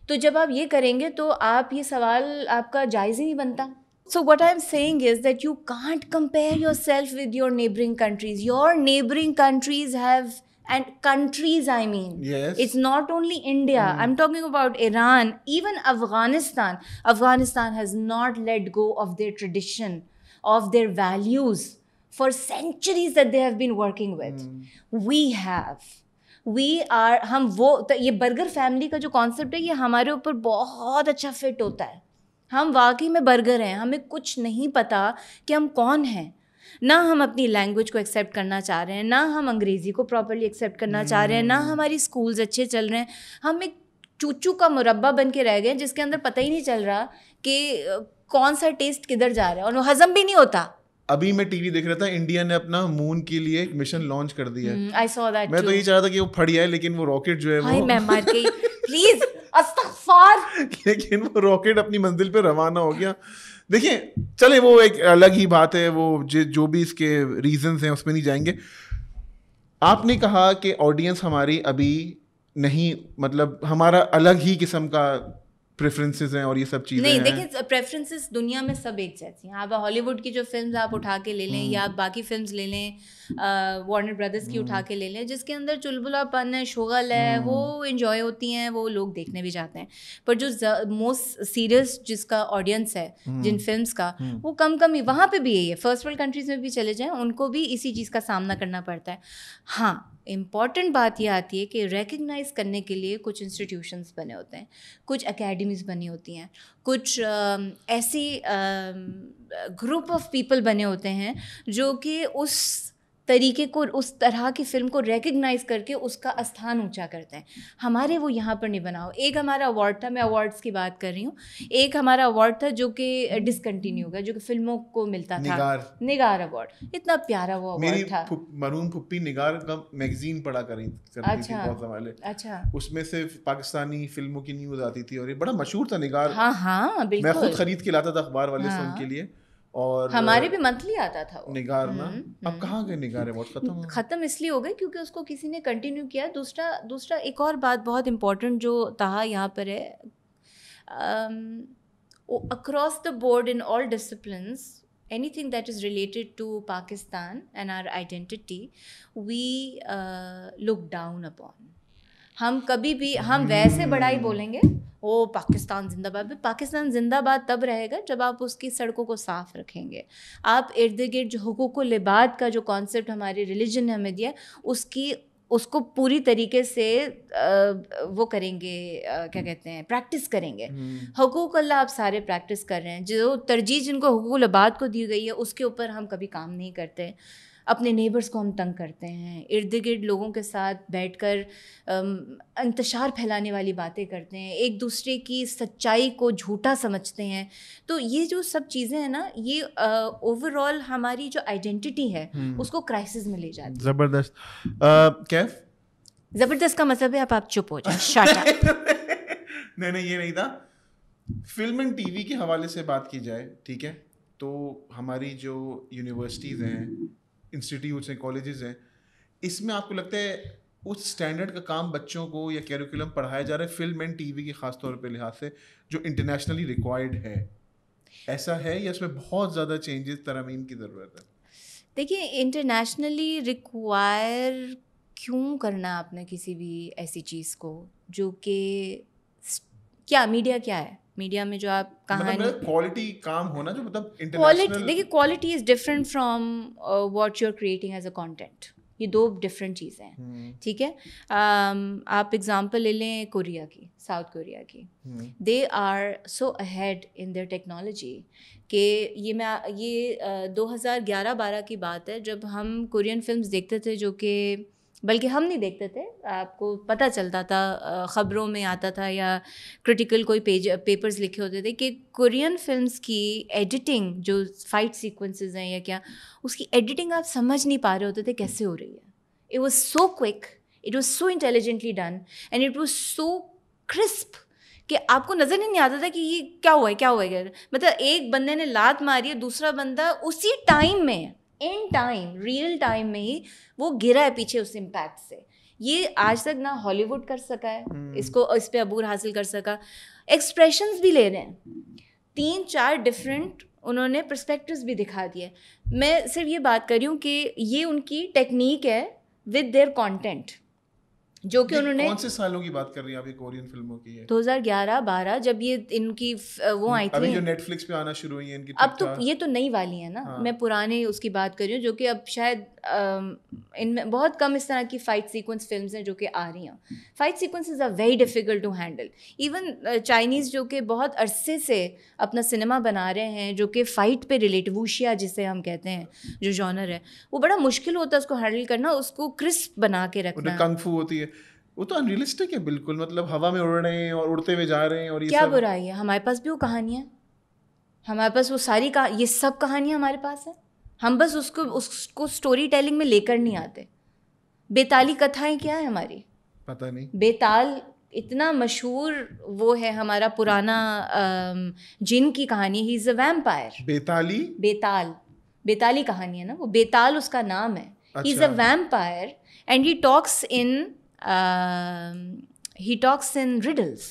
तो जब आप ये करेंगे तो आप ये सवाल आपका जायज़ ही नहीं बनता. So what I am saying is that you can't compare yourself with your neighboring countries. Your neighboring countries have, and countries I mean. Yes. It's not only India. I'm talking about Iran, even Afghanistan. Afghanistan has not let go of their tradition, of their values for centuries that they have been working with. We have. We are, हम वो, ये burger family का जो concept है ये हमारे ऊपर बहुत अच्छा fit होता है. हम वाकई में बर्गर हैं. हमें कुछ नहीं पता कि हम कौन हैं. ना हम अपनी लैंग्वेज को एक्सेप्ट करना चाह रहे हैं, ना हम अंग्रेज़ी को प्रॉपर्ली एक्सेप्ट करना चाह रहे हैं, ना हमारी स्कूल्स अच्छे चल रहे हैं. हम एक चूचू का मुरब्बा बन के रह गए जिसके अंदर पता ही नहीं चल रहा कि कौन सा टेस्ट किधर जा रहा है और वो हज़म भी नहीं होता. अभी मैं टीवी देख रहा था, इंडिया ने अपना मून के लिए एक मिशन लॉन्च कर दिया है. I saw that. मैं तो ये चाह रहा था कि वो फट जाए, लेकिन वो रॉकेट जो है वो मैं मार गई प्लीज अस्तगफार. लेकिन वो रॉकेट अपनी मंजिल पे रवाना हो गया. देखिए चले वो एक अलग ही बात है, वो जो भी इसके रीजंस हैं उसमें नहीं जाएंगे. आपने कहा कि ऑडियंस हमारी अभी नहीं, मतलब हमारा अलग ही किस्म का प्रेफरेंसेस हैं और ये सब चीज़ें. नहीं देखिए, प्रेफरेंसेस दुनिया में सब एक जैसी हैं. आप हॉलीवुड की जो फिल्म्स आप उठा के ले लें या आप बाकी फिल्म्स ले लें, वार्नर ब्रदर्स की उठा के ले लें, जिसके अंदर चुलबुलापन है, शोगल है, वो एंजॉय होती हैं, वो लोग देखने भी जाते हैं. पर जो मोस्ट सीरियस जिसका ऑडियंस है जिन फिल्म्स का, वो कम कम ही. वहाँ पर भी यही है, फर्स्ट वर्ल्ड कंट्रीज़ में भी चले जाएँ उनको भी इसी चीज़ का सामना करना पड़ता है. हाँ, इम्पॉर्टेंट बात यह आती है कि रिकग्नाइज़ करने के लिए कुछ इंस्टीट्यूशंस बने होते हैं, कुछ एकेडमीज़ बनी होती हैं, कुछ ऐसे ग्रुप ऑफ पीपल बने होते हैं जो कि उस तरीके को, उस तरह की फ़िल्म को रिकग्नाइज़ करके उसका स्थान ऊंचा करते हैं. हमारे वो यहाँ पर नहीं बनाओ. एक हमारा अवार्ड था, मैं अवार्ड्स की बात कर रही हूँ, एक हमारा अवार्ड था जो कि डिसकंटिन्यू हो गया, जो कि फिल्मों को मिलता था, निगार अवार्ड. इतना प्यारा वो अवार्ड था. मरूम फुप्पी निगार का मैगजीन पढ़ा करती थी बहुत वाले. अच्छा. उसमें से पाकिस्तानी फिल्मों की न्यूज़ आती थी और ये बड़ा मशहूर था निगार. हाँ हाँ बिल्कुल. मैं खुद खरीद के लाता था अखबार वाले से उनके लिए. और हमारे भी मंथली आता था वो निगार ना. अब कहाँ गए निगार? बहुत ख़त्म इसलिए हो गए क्योंकि उसको किसी ने कंटिन्यू किया. दूसरा एक और बात बहुत इम्पॉर्टेंट जो था यहाँ पर है, across the board in all disciplines, anything that is related to Pakistan and our identity, we look down upon. हम कभी भी, हम वैसे बड़ाई बोलेंगे, ओ पाकिस्तान जिंदाबाद. पाकिस्तान जिंदाबाद तब रहेगा जब आप उसकी सड़कों को साफ रखेंगे, आप इर्द गिर्द जो हुकूक लिबाद का जो कॉन्सेप्ट हमारे रिलीजन ने हमें दिया उसकी, उसको पूरी तरीके से वो करेंगे, क्या कहते हैं, प्रैक्टिस करेंगे. हुकूक अल्लाह आप सारे प्रैक्टिस कर रहे हैं. जो तरजीह जिनको हुकूक लिबाद को दी गई है उसके ऊपर हम कभी काम नहीं करते. अपने नेबर्स को हम तंग करते हैं, इर्द गिर्द लोगों के साथ बैठकर इंतशार फैलाने वाली बातें करते हैं, एक दूसरे की सच्चाई को झूठा समझते हैं. तो ये जो सब चीज़ें हैं ना, ये ओवरऑल हमारी जो आइडेंटिटी है उसको क्राइसिस में ले जाती है. ज़बरदस्त. कैफ ज़बरदस्त का मतलब है आप चुप हो जाए, शट अप. नहीं नहीं, ये नहीं था. फिल्म एंड टीवी के हवाले से बात की जाए, ठीक है, तो हमारी जो यूनिवर्सिटीज़ हैं, इंस्टीट्यूट्स हैं, कॉलेजेस हैं, इसमें आपको लगता है उस स्टैंडर्ड का काम बच्चों को या कैरिकुलम पढ़ाया जा रहा है फिल्म एंड टीवी के ख़ास तौर पे लिहाज से जो इंटरनेशनली रिक्वायर्ड है, ऐसा है या इसमें बहुत ज़्यादा चेंजेस तरमीम की ज़रूरत है? देखिए, इंटरनेशनली रिक्वायर क्यों करना आपने किसी भी ऐसी चीज़ को जो कि क्या मीडिया, क्या है मीडिया में जो आप कहानी, क्वालिटी काम होना जो मतलब इंटरनेशनल. देखिए, quality is different from what you are creating as a content. ये दो डिफरेंट चीज़ें हैं, ठीक है. आप एग्जांपल ले लें कोरिया की, साउथ कोरिया की. They are so ahead in their technology कि ये 2011-12 की बात है जब हम कोरियन फिल्म्स देखते थे, जो कि बल्कि हम नहीं देखते थे, आपको पता चलता था, ख़बरों में आता था या क्रिटिकल कोई पेपर्स लिखे होते थे कि कोरियन फिल्म्स की एडिटिंग, जो फाइट सीक्वेंसेस हैं या क्या, उसकी एडिटिंग आप समझ नहीं पा रहे होते थे कैसे हो रही है. It was so quick, it was so intelligently done and it was so crisp कि आपको नज़र नहीं आता था कि ये क्या हुआ है, क्या हुआ है. मतलब एक बंदे ने लात मारी है, दूसरा बंदा उसी टाइम में, इन टाइम, रियल टाइम में ही वो गिरा है पीछे उस इम्पैक्ट से. ये आज तक ना हॉलीवुड कर सका है इसको, इस पर अबूर हासिल कर सका। एक्सप्रेशंस भी ले रहे हैं, 3-4 डिफरेंट उन्होंने पर्सपेक्टिव्स भी दिखा दिए। मैं सिर्फ ये बात कर रही हूँ कि ये उनकी टेक्निक है विद देयर कंटेंट, जो कि उन्होंने कौन से सालों की बात कर रही हैं आप? ये कोरियन फिल्मों की है 2011-12 जब ये इनकी वो आई थी, ये नेटफ्लिक्स पे आना शुरू हुई है इनकी। अब तो ये तो नई वाली है ना, हाँ। मैं पुराने उसकी बात कर रही हूँ, जो कि अब शायद इनमें बहुत कम इस तरह की फ़ाइट सीक्वेंस फिल्म्स हैं जो कि आ रही हैं। Fight sequences are very difficult to handle. Even Chinese जो कि बहुत अरसे से अपना सिनेमा बना रहे हैं जो कि फ़ाइट पे रिलेटेड, वूशिया जिसे हम कहते हैं जो जॉनर है, वो बड़ा मुश्किल होता है उसको हैंडल करना, उसको क्रिस्प बना के रखना। कंग फू होती है वो तो अनरियलिस्टिक है बिल्कुल, मतलब हवा में उड़ रहे हैं और उड़ते हुए जा रहे हैं। और ये क्या बुराई है? हमारे पास भी वो कहानियाँ, हमारे पास वो सारी ये सब कहानियाँ हमारे पास हैं, हम बस उसको स्टोरी टेलिंग में लेकर नहीं आते। बेताली कथाएं क्या है हमारी, पता नहीं। बेताल इतना मशहूर वो है हमारा पुराना जिन की कहानी, ही इज़ अ वैम्पायर। बेताली, बेताल, बेताली कहानी है ना वो, बेताल उसका नाम है। He is a vampire and he talks in riddles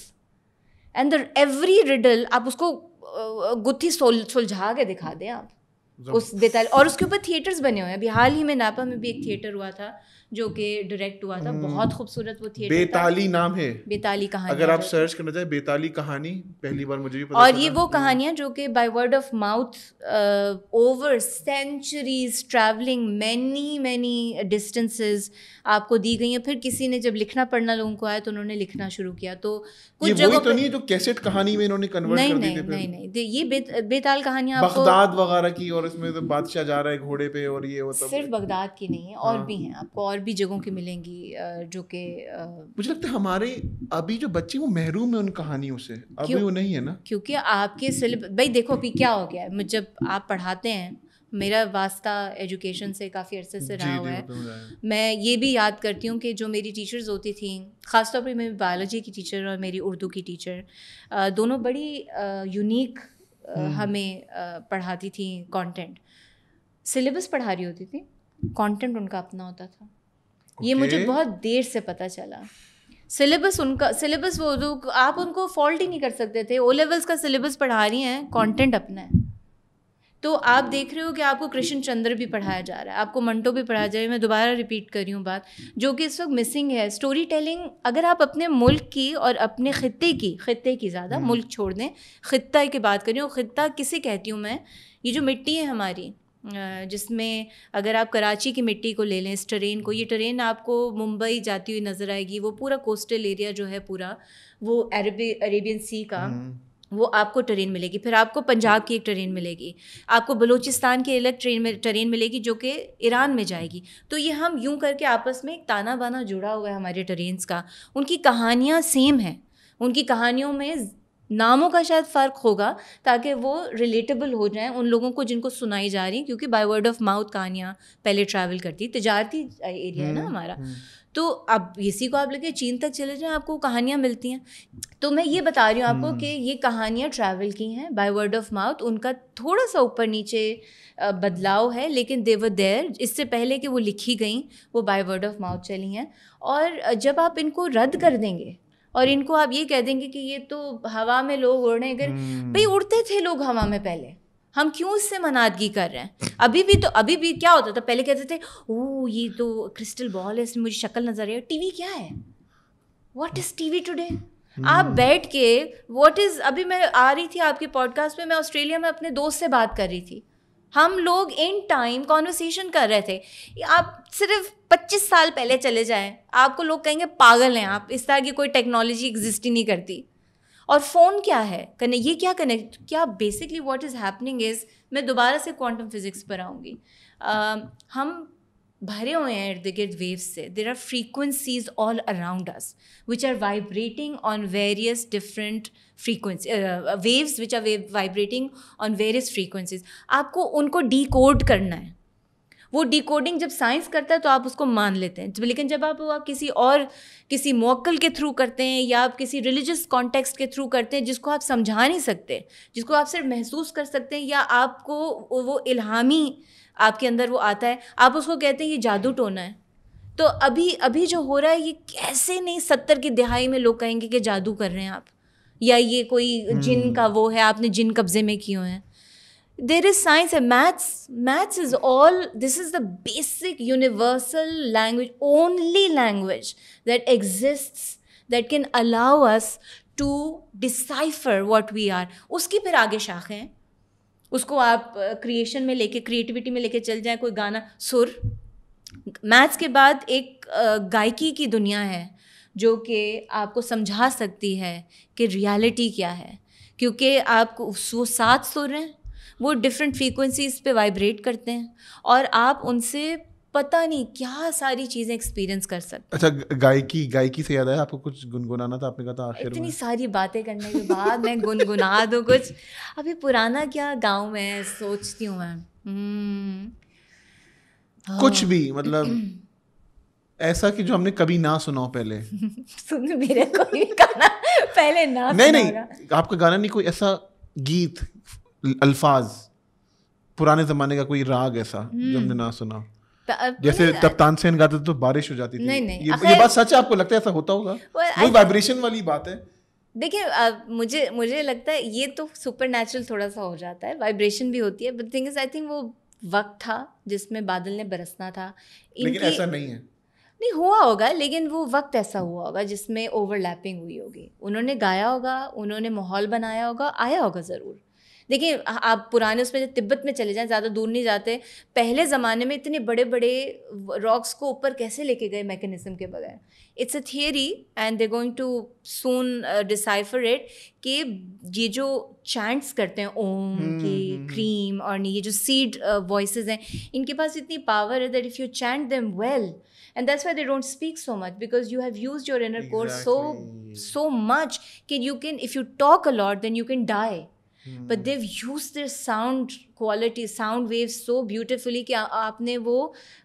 and every riddle आप उसको गुत्थी सुलझा के दिखा दें आप उस बेताल। और उसके ऊपर थिएटर्स बने हुए हैं, अभी हाल ही में नापा में भी एक थिएटर हुआ था जो कि डायरेक्ट हुआ था, बहुत खूबसूरत वो थिएटर, बेताली नाम है, बेताली कहानी। अगर आप सर्च करना चाहें बेताली कहानी, पहली बार मुझे भी पता और ये वो कहानियाँ जो कि by word of mouth over centuries travelling many many distances आपको दी गई हैं। फिर किसी ने जब लिखना पढ़ना लोगों को आया तो उन्होंने लिखना शुरू किया, तो कुछ जगह तो नहीं जो कैसेट कहानी में इन्होंने कन्वर्ट कर दी थी। नहीं, ये बेताल कहानियाँ बगदाद वगैरह की, और इसमें तो बादशाह जा रहा है घोड़े पे, और ये होता है सिर्फ बगदाद की नहीं है, और भी हैं आपको और भी जगहों की मिलेंगी। जो कि मुझे लगता है हमारे अभी जो बच्चे वो महरूम है उन कहानियों से, अभी वो नहीं है ना, क्योंकि आपके सिलेबस। भाई देखो अभी क्या हो गया है, जब आप पढ़ाते हैं, मेरा वास्ता एजुकेशन से काफ़ी अरसे से रहा हुआ है। मैं ये भी याद करती हूँ कि जो मेरी टीचर्स होती थी, ख़ासतौर पर मेरी बायोलॉजी की टीचर और मेरी उर्दू की टीचर, दोनों बड़ी यूनिक हमें पढ़ाती थी। कंटेंट सिलेबस पढ़ा रही होती थी, कंटेंट उनका अपना होता था। ये मुझे बहुत देर से पता चला। सिलेबस उनका, सिलेबस वो जो आप उनको फॉल्ट ही नहीं कर सकते थे। ओ लेवल्स का सिलेबस पढ़ा रही हैं, कंटेंट अपना है। तो आप देख रहे हो कि आपको कृष्णचंद्र भी पढ़ाया जा रहा है, आपको मंटो भी पढ़ाया जा रहा है। मैं दोबारा रिपीट कर रही हूँ बात, जो कि इस वक्त मिसिंग है स्टोरी टेलिंग। अगर आप अपने मुल्क की और अपने खित्ते की ज़्यादा, मुल्क छोड़ दें, खित्ता की बात कर रही हूँ। खित्ता किसे कहती हूँ मैं? ये जो मिट्टी है हमारी, जिसमें अगर आप कराची की मिट्टी को ले लें, इस ट्रेन को, ये ट्रेन आपको मुंबई जाती हुई नज़र आएगी। वो पूरा कोस्टल एरिया जो है पूरा, वो अरेबियन सी का, वो आपको ट्रेन मिलेगी। फिर आपको पंजाब की एक ट्रेन मिलेगी, आपको बलूचिस्तान की अलग ट्रेन मिलेगी जो कि ईरान में जाएगी। तो ये हम यूं करके आपस में एक ताना बाना जुड़ा हुआ है हमारे ट्रेन्स का। उनकी कहानियाँ सेम हैं, उनकी कहानियों में नामों का शायद फ़र्क होगा ताकि वो रिलेटेबल हो जाएं उन लोगों को जिनको सुनाई जा रही, क्योंकि बाय वर्ड ऑफ माउथ कहानियाँ पहले ट्रैवल करती। तजारती एरिया है ना हमारा, तो अब इसी को आप लेके चीन तक चले जाएं, आपको कहानियाँ मिलती हैं। तो मैं ये बता रही हूँ आपको कि ये कहानियाँ ट्रैवल की हैं बाय वर्ड ऑफ माउथ। उनका थोड़ा सा ऊपर नीचे बदलाव है, लेकिन दे वर देयर, इससे पहले कि वो लिखी गई वो बाय वर्ड ऑफ माउथ चली हैं। और जब आप इनको रद्द कर देंगे और इनको आप ये कह देंगे कि ये तो हवा में लोग उड़ने गए, भाई उड़ते थे लोग हवा में पहले, हम क्यों उससे मनादगी कर रहे हैं? अभी भी क्या होता था, पहले कहते थे ओह ये तो क्रिस्टल बॉल है, इसमें मुझे शक्ल नजर आ रही है। टीवी क्या है? What is TV today? आप बैठ के व्हाट इज़, अभी मैं आ रही थी आपके पॉडकास्ट में, मैं ऑस्ट्रेलिया में अपने दोस्त से बात कर रही थी, हम लोग इन टाइम कॉन्वर्सेशन कर रहे थे। आप सिर्फ 25 साल पहले चले जाएं, आपको लोग कहेंगे पागल हैं आप, इस तरह की कोई टेक्नोलॉजी एग्जिस्ट ही नहीं करती। और फ़ोन क्या है, ये क्या कनेक्ट, क्या basically what is happening is, मैं दोबारा से क्वांटम फिजिक्स पर आऊँगी, हम भरे हुए हैं इर्द गिर्द वेव्स से। There are frequencies all around us which are vibrating on various different frequency, waves which are vibrating on various frequencies. आपको उनको डीकोड करना है। वो डीकोडिंग जब साइंस करता है तो आप उसको मान लेते हैं, लेकिन जब आप किसी मौक़ल के थ्रू करते हैं या आप किसी रिलीजियस कॉन्टेक्स्ट के थ्रू करते हैं जिसको आप समझा नहीं सकते, जिसको आप सिर्फ महसूस कर सकते हैं, या आपको वो इल्हामी आपके अंदर वो आता है, आप उसको कहते हैं ये जादू टोना है। तो अभी अभी जो हो रहा है ये कैसे नहीं 70 की दिहाई में लोग कहेंगे कि जादू कर रहे हैं आप, या ये कोई जिन का वो है, आपने जिन कब्जे में किए हैं. There is science and maths. Maths is all, this is the basic universal language, only language that exists that can allow us to decipher what we are. उसकी फिर आगे शाखें, उसको आप क्रिएशन में लेके, क्रिएटिविटी में लेके चल जाएं. कोई गाना, सुर. मैथ्स के बाद एक गायकी की दुनिया है जो कि आपको समझा सकती है कि रियलिटी क्या है, क्योंकि आपको वो 7 सुर हैं, वो डिफरेंट फ्रीक्वेंसीज पे वाइब्रेट करते हैं और आप उनसे पता नहीं क्या सारी चीज़ें एक्सपीरियंस कर सकते हैं. अच्छा, गायकी से याद आया, आपको कुछ गुनगुनाना था, आपने कहा था आखिर इतनी सारी बातें करने के बाद मैं गुनगुना दूँ कुछ. अभी पुराना क्या, गाँव में सोचती हूँ मैं कुछ भी, मतलब ऐसा कि जो हमने कभी ना सुना हो पहले. सुन, मेरे कोई गाना पहले ना सुना. नहीं, आपका गाना नहीं, कोई ऐसा गीत, अल्फाज, पुराने जमाने का कोई राग ऐसा जो हमने ना सुना. जैसे तब तानसेन गाते थे तो बारिश हो जाती थी. नहीं, ये बात सच है. आपको लगता है ऐसा होता होगा? वो वाइब्रेशन वाली बात है. देखिए, मुझे लगता है ये तो सुपर नेचुरल थोड़ा सा हो जाता है, वाइब्रेशन भी होती है, but thing is I think वो वक्त था जिसमें बादल ने बरसना था. लेकिन ऐसा नहीं है, नहीं हुआ होगा, लेकिन वो वक्त ऐसा हुआ होगा जिसमें ओवरलैपिंग हुई होगी. उन्होंने गाया होगा, उन्होंने माहौल बनाया होगा, आया होगा ज़रूर. देखिए, आप पुराने उसमें तिब्बत में चले जाएं, ज़्यादा दूर नहीं जाते, पहले ज़माने में इतने बड़े बड़े रॉक्स को ऊपर कैसे लेके गए मैकेनिज़्म के बगैर. It's a theory and they going to soon decipher it कि ये जो चैंट्स करते हैं ओम की क्रीम और ये जो सीड वॉइसेस हैं, इनके पास इतनी पावर है that if you chant them well, and that's why they don't speak so much, because you have used your inner core so much that you can, if you talk a lot then you can die. But they've used their sound quality, sound waves so beautifully कि आपने वो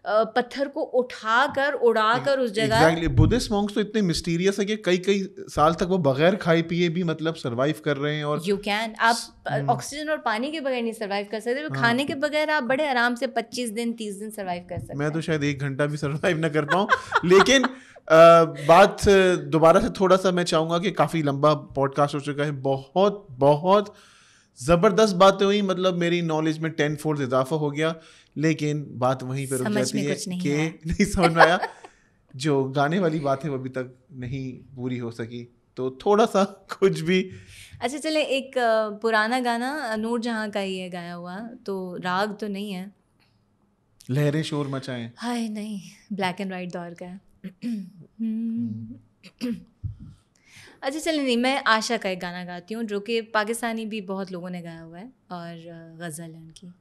पत्थर को उठाकर उड़ाकर उस जगह. Exactly. Buddhist monks तो इतने mysterious है कि कई कई साल तक वो बगैर खाए पिए भी मतलब survive कर रहे हैं. और you can, आप ऑक्सीजन और पानी के बगैर नहीं survive कर सकते, तो खाने के बगैर आप बड़े आराम से 25 दिन 30 दिन survive कर सकते. मैं तो शायद 1 घंटा भी survive ना कर पाऊँ. लेकिन बात दोबारा से थोड़ा सा मैं चाहूँगा कि काफ़ी लंबा पॉडकास्ट हो चुका है, बहुत बहुत ज़बरदस्त बातें हुई, मतलब मेरी नॉलेज में 10-fold इजाफा हो गया, लेकिन बात वहीं पर रुक जाती है कि नहीं समझ में आया. जो गाने वाली बात है वो अभी तक नहीं पूरी हो सकी, तो थोड़ा सा कुछ भी. अच्छा चले, एक पुराना गाना नूर जहाँ का ही है गाया हुआ, तो राग तो नहीं है. लहरें शोर मचाएं. हाय नहीं, ब्लैक एंड वाइट दौर का है. अच्छा चले, नहीं, मैं आशा का एक गाना गाती हूँ जो कि पाकिस्तानी भी बहुत लोगों ने गाया हुआ है और गज़ल है उनकी.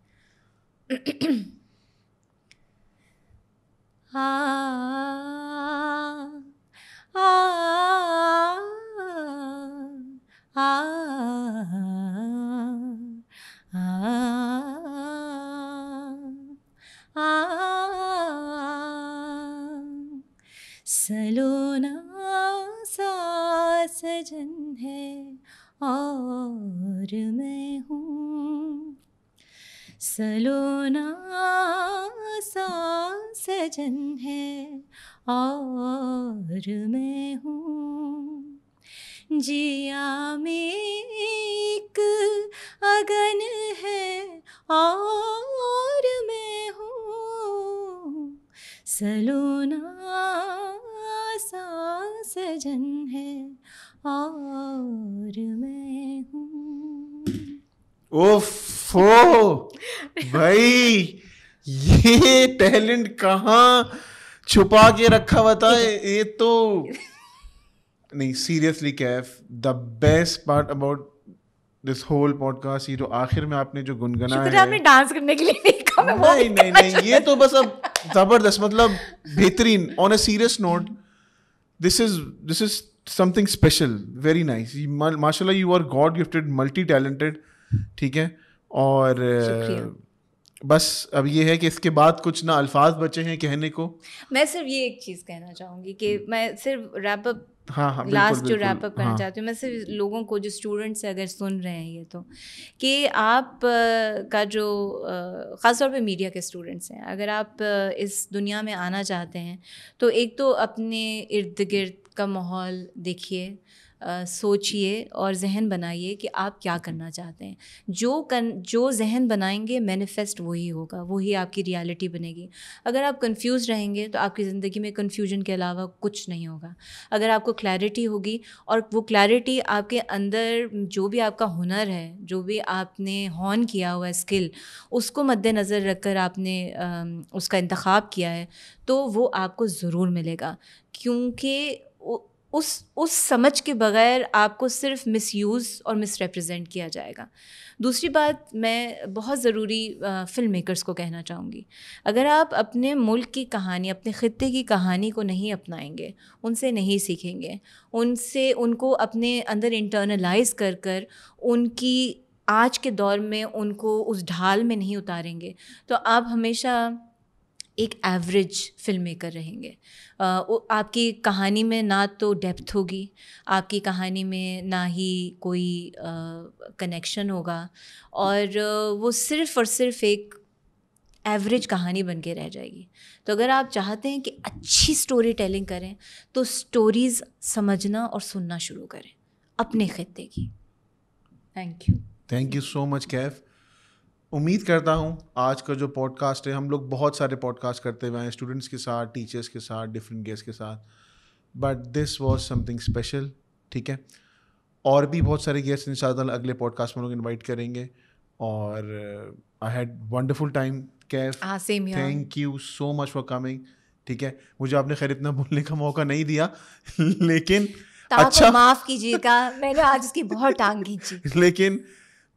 सलोना सा सजन है और मैं हूँ, सलोना सा सजन है और मैं हूँ, जिया में एक अगन है और मैं हूँ, सलोना सजन है और मैं हूँ. ओफो भाई, ये टैलेंट कहाँ छुपा के रखा बताए. ये तो नहीं, seriously Kaif, the best part about this whole podcast, ये जो आखिर में आपने जो गुनगुनाया है, आपने डांस करने के लिए नहीं कहा. नहीं, ये तो बस अब जबरदस्त, मतलब बेहतरीन. On a serious note, this is something special, very nice. माशाल्लाह, you are God gifted, multi talented. ठीक है, और बस अब ये है कि इसके बाद कुछ ना अल्फाज बचे हैं कहने को. मैं सिर्फ ये एक चीज़ कहना चाहूँगी कि मैं सिर्फ रैप अप हाँ हाँ लास्ट जो रैप अप करना हाँ. चाहती हूँ मैं सिर्फ लोगों को, जो स्टूडेंट्स अगर सुन रहे हैं ये, तो कि आप का जो ख़ासतौर पे मीडिया के स्टूडेंट्स हैं, अगर आप इस दुनिया में आना चाहते हैं तो एक तो अपने इर्द गिर्द का माहौल देखिए, सोचिए और जहन बनाइए कि आप क्या करना चाहते हैं। जो जहन बनाएंगे मैनिफेस्ट वही होगा, वही आपकी रियलिटी बनेगी। अगर आप कंफ्यूज रहेंगे तो आपकी ज़िंदगी में कंफ्यूजन के अलावा कुछ नहीं होगा। अगर आपको क्लैरिटी होगी और वो क्लैरिटी आपके अंदर जो भी आपका हुनर है, जो भी आपने हॉर्न किया हुआ है स्किल, उसको मद्देनज़र रख कर आपने उसका इंतखाब किया है तो वो आपको ज़रूर मिलेगा। क्योंकि उस समझ के बगैर आपको सिर्फ मिसयूज़ और मिसरिप्रेजेंट किया जाएगा। दूसरी बात मैं बहुत ज़रूरी फ़िल्म मेकर्स को कहना चाहूँगी, अगर आप अपने मुल्क की कहानी, अपने ख़ित्ते की कहानी को नहीं अपनाएंगे, उनसे नहीं सीखेंगे, उनको अपने अंदर इंटरनलाइज कर उनकी आज के दौर में उनको उस ढाल में नहीं उतारेंगे तो आप हमेशा एक एवरेज फिल्म मेकर रहेंगे। आपकी कहानी में ना तो डेप्थ होगी, आपकी कहानी में ना ही कोई कनेक्शन होगा और वो सिर्फ़ और सिर्फ एक एवरेज कहानी बन के रह जाएगी। तो अगर आप चाहते हैं कि अच्छी स्टोरी टेलिंग करें तो स्टोरीज़ समझना और सुनना शुरू करें अपने ख़ित्ते की। Thank you, thank you so much Kaif. उम्मीद करता हूँ आज का जो पॉडकास्ट है, हम लोग बहुत सारे पॉडकास्ट करते हुए हैं स्टूडेंट्स के साथ, टीचर्स के साथ, डिफरेंट गेस्ट के साथ, but this was something special. ठीक है, और भी बहुत सारे गेस्ट इंशाअल्लाह अगले पॉडकास्ट में लोग इन्वाइट करेंगे। और I had wonderful time Kaif, thank you so much for coming. ठीक है, मुझे आपने खैर इतना बोलने का मौका नहीं दिया लेकिन अच्छा माफ़ कीजिएगा, मैंने आज इसकी बहुत टांग खींची, लेकिन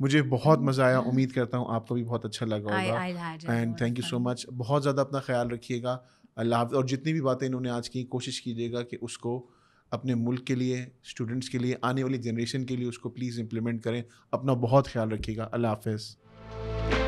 मुझे बहुत मज़ा आया। उम्मीद करता हूँ आपको भी बहुत अच्छा लगा होगा। And thank you so much. बहुत ज़्यादा अपना ख्याल रखिएगा। अल्लाह हाफ़िज़। और जितनी भी बातें इन्होंने आज की, कोशिश कीजिएगा कि उसको अपने मुल्क के लिए, स्टूडेंट्स के लिए, आने वाली जनरेशन के लिए उसको प्लीज़ इम्प्लीमेंट करें। अपना बहुत ख्याल रखिएगा। अल्लाह हाफ़िज़।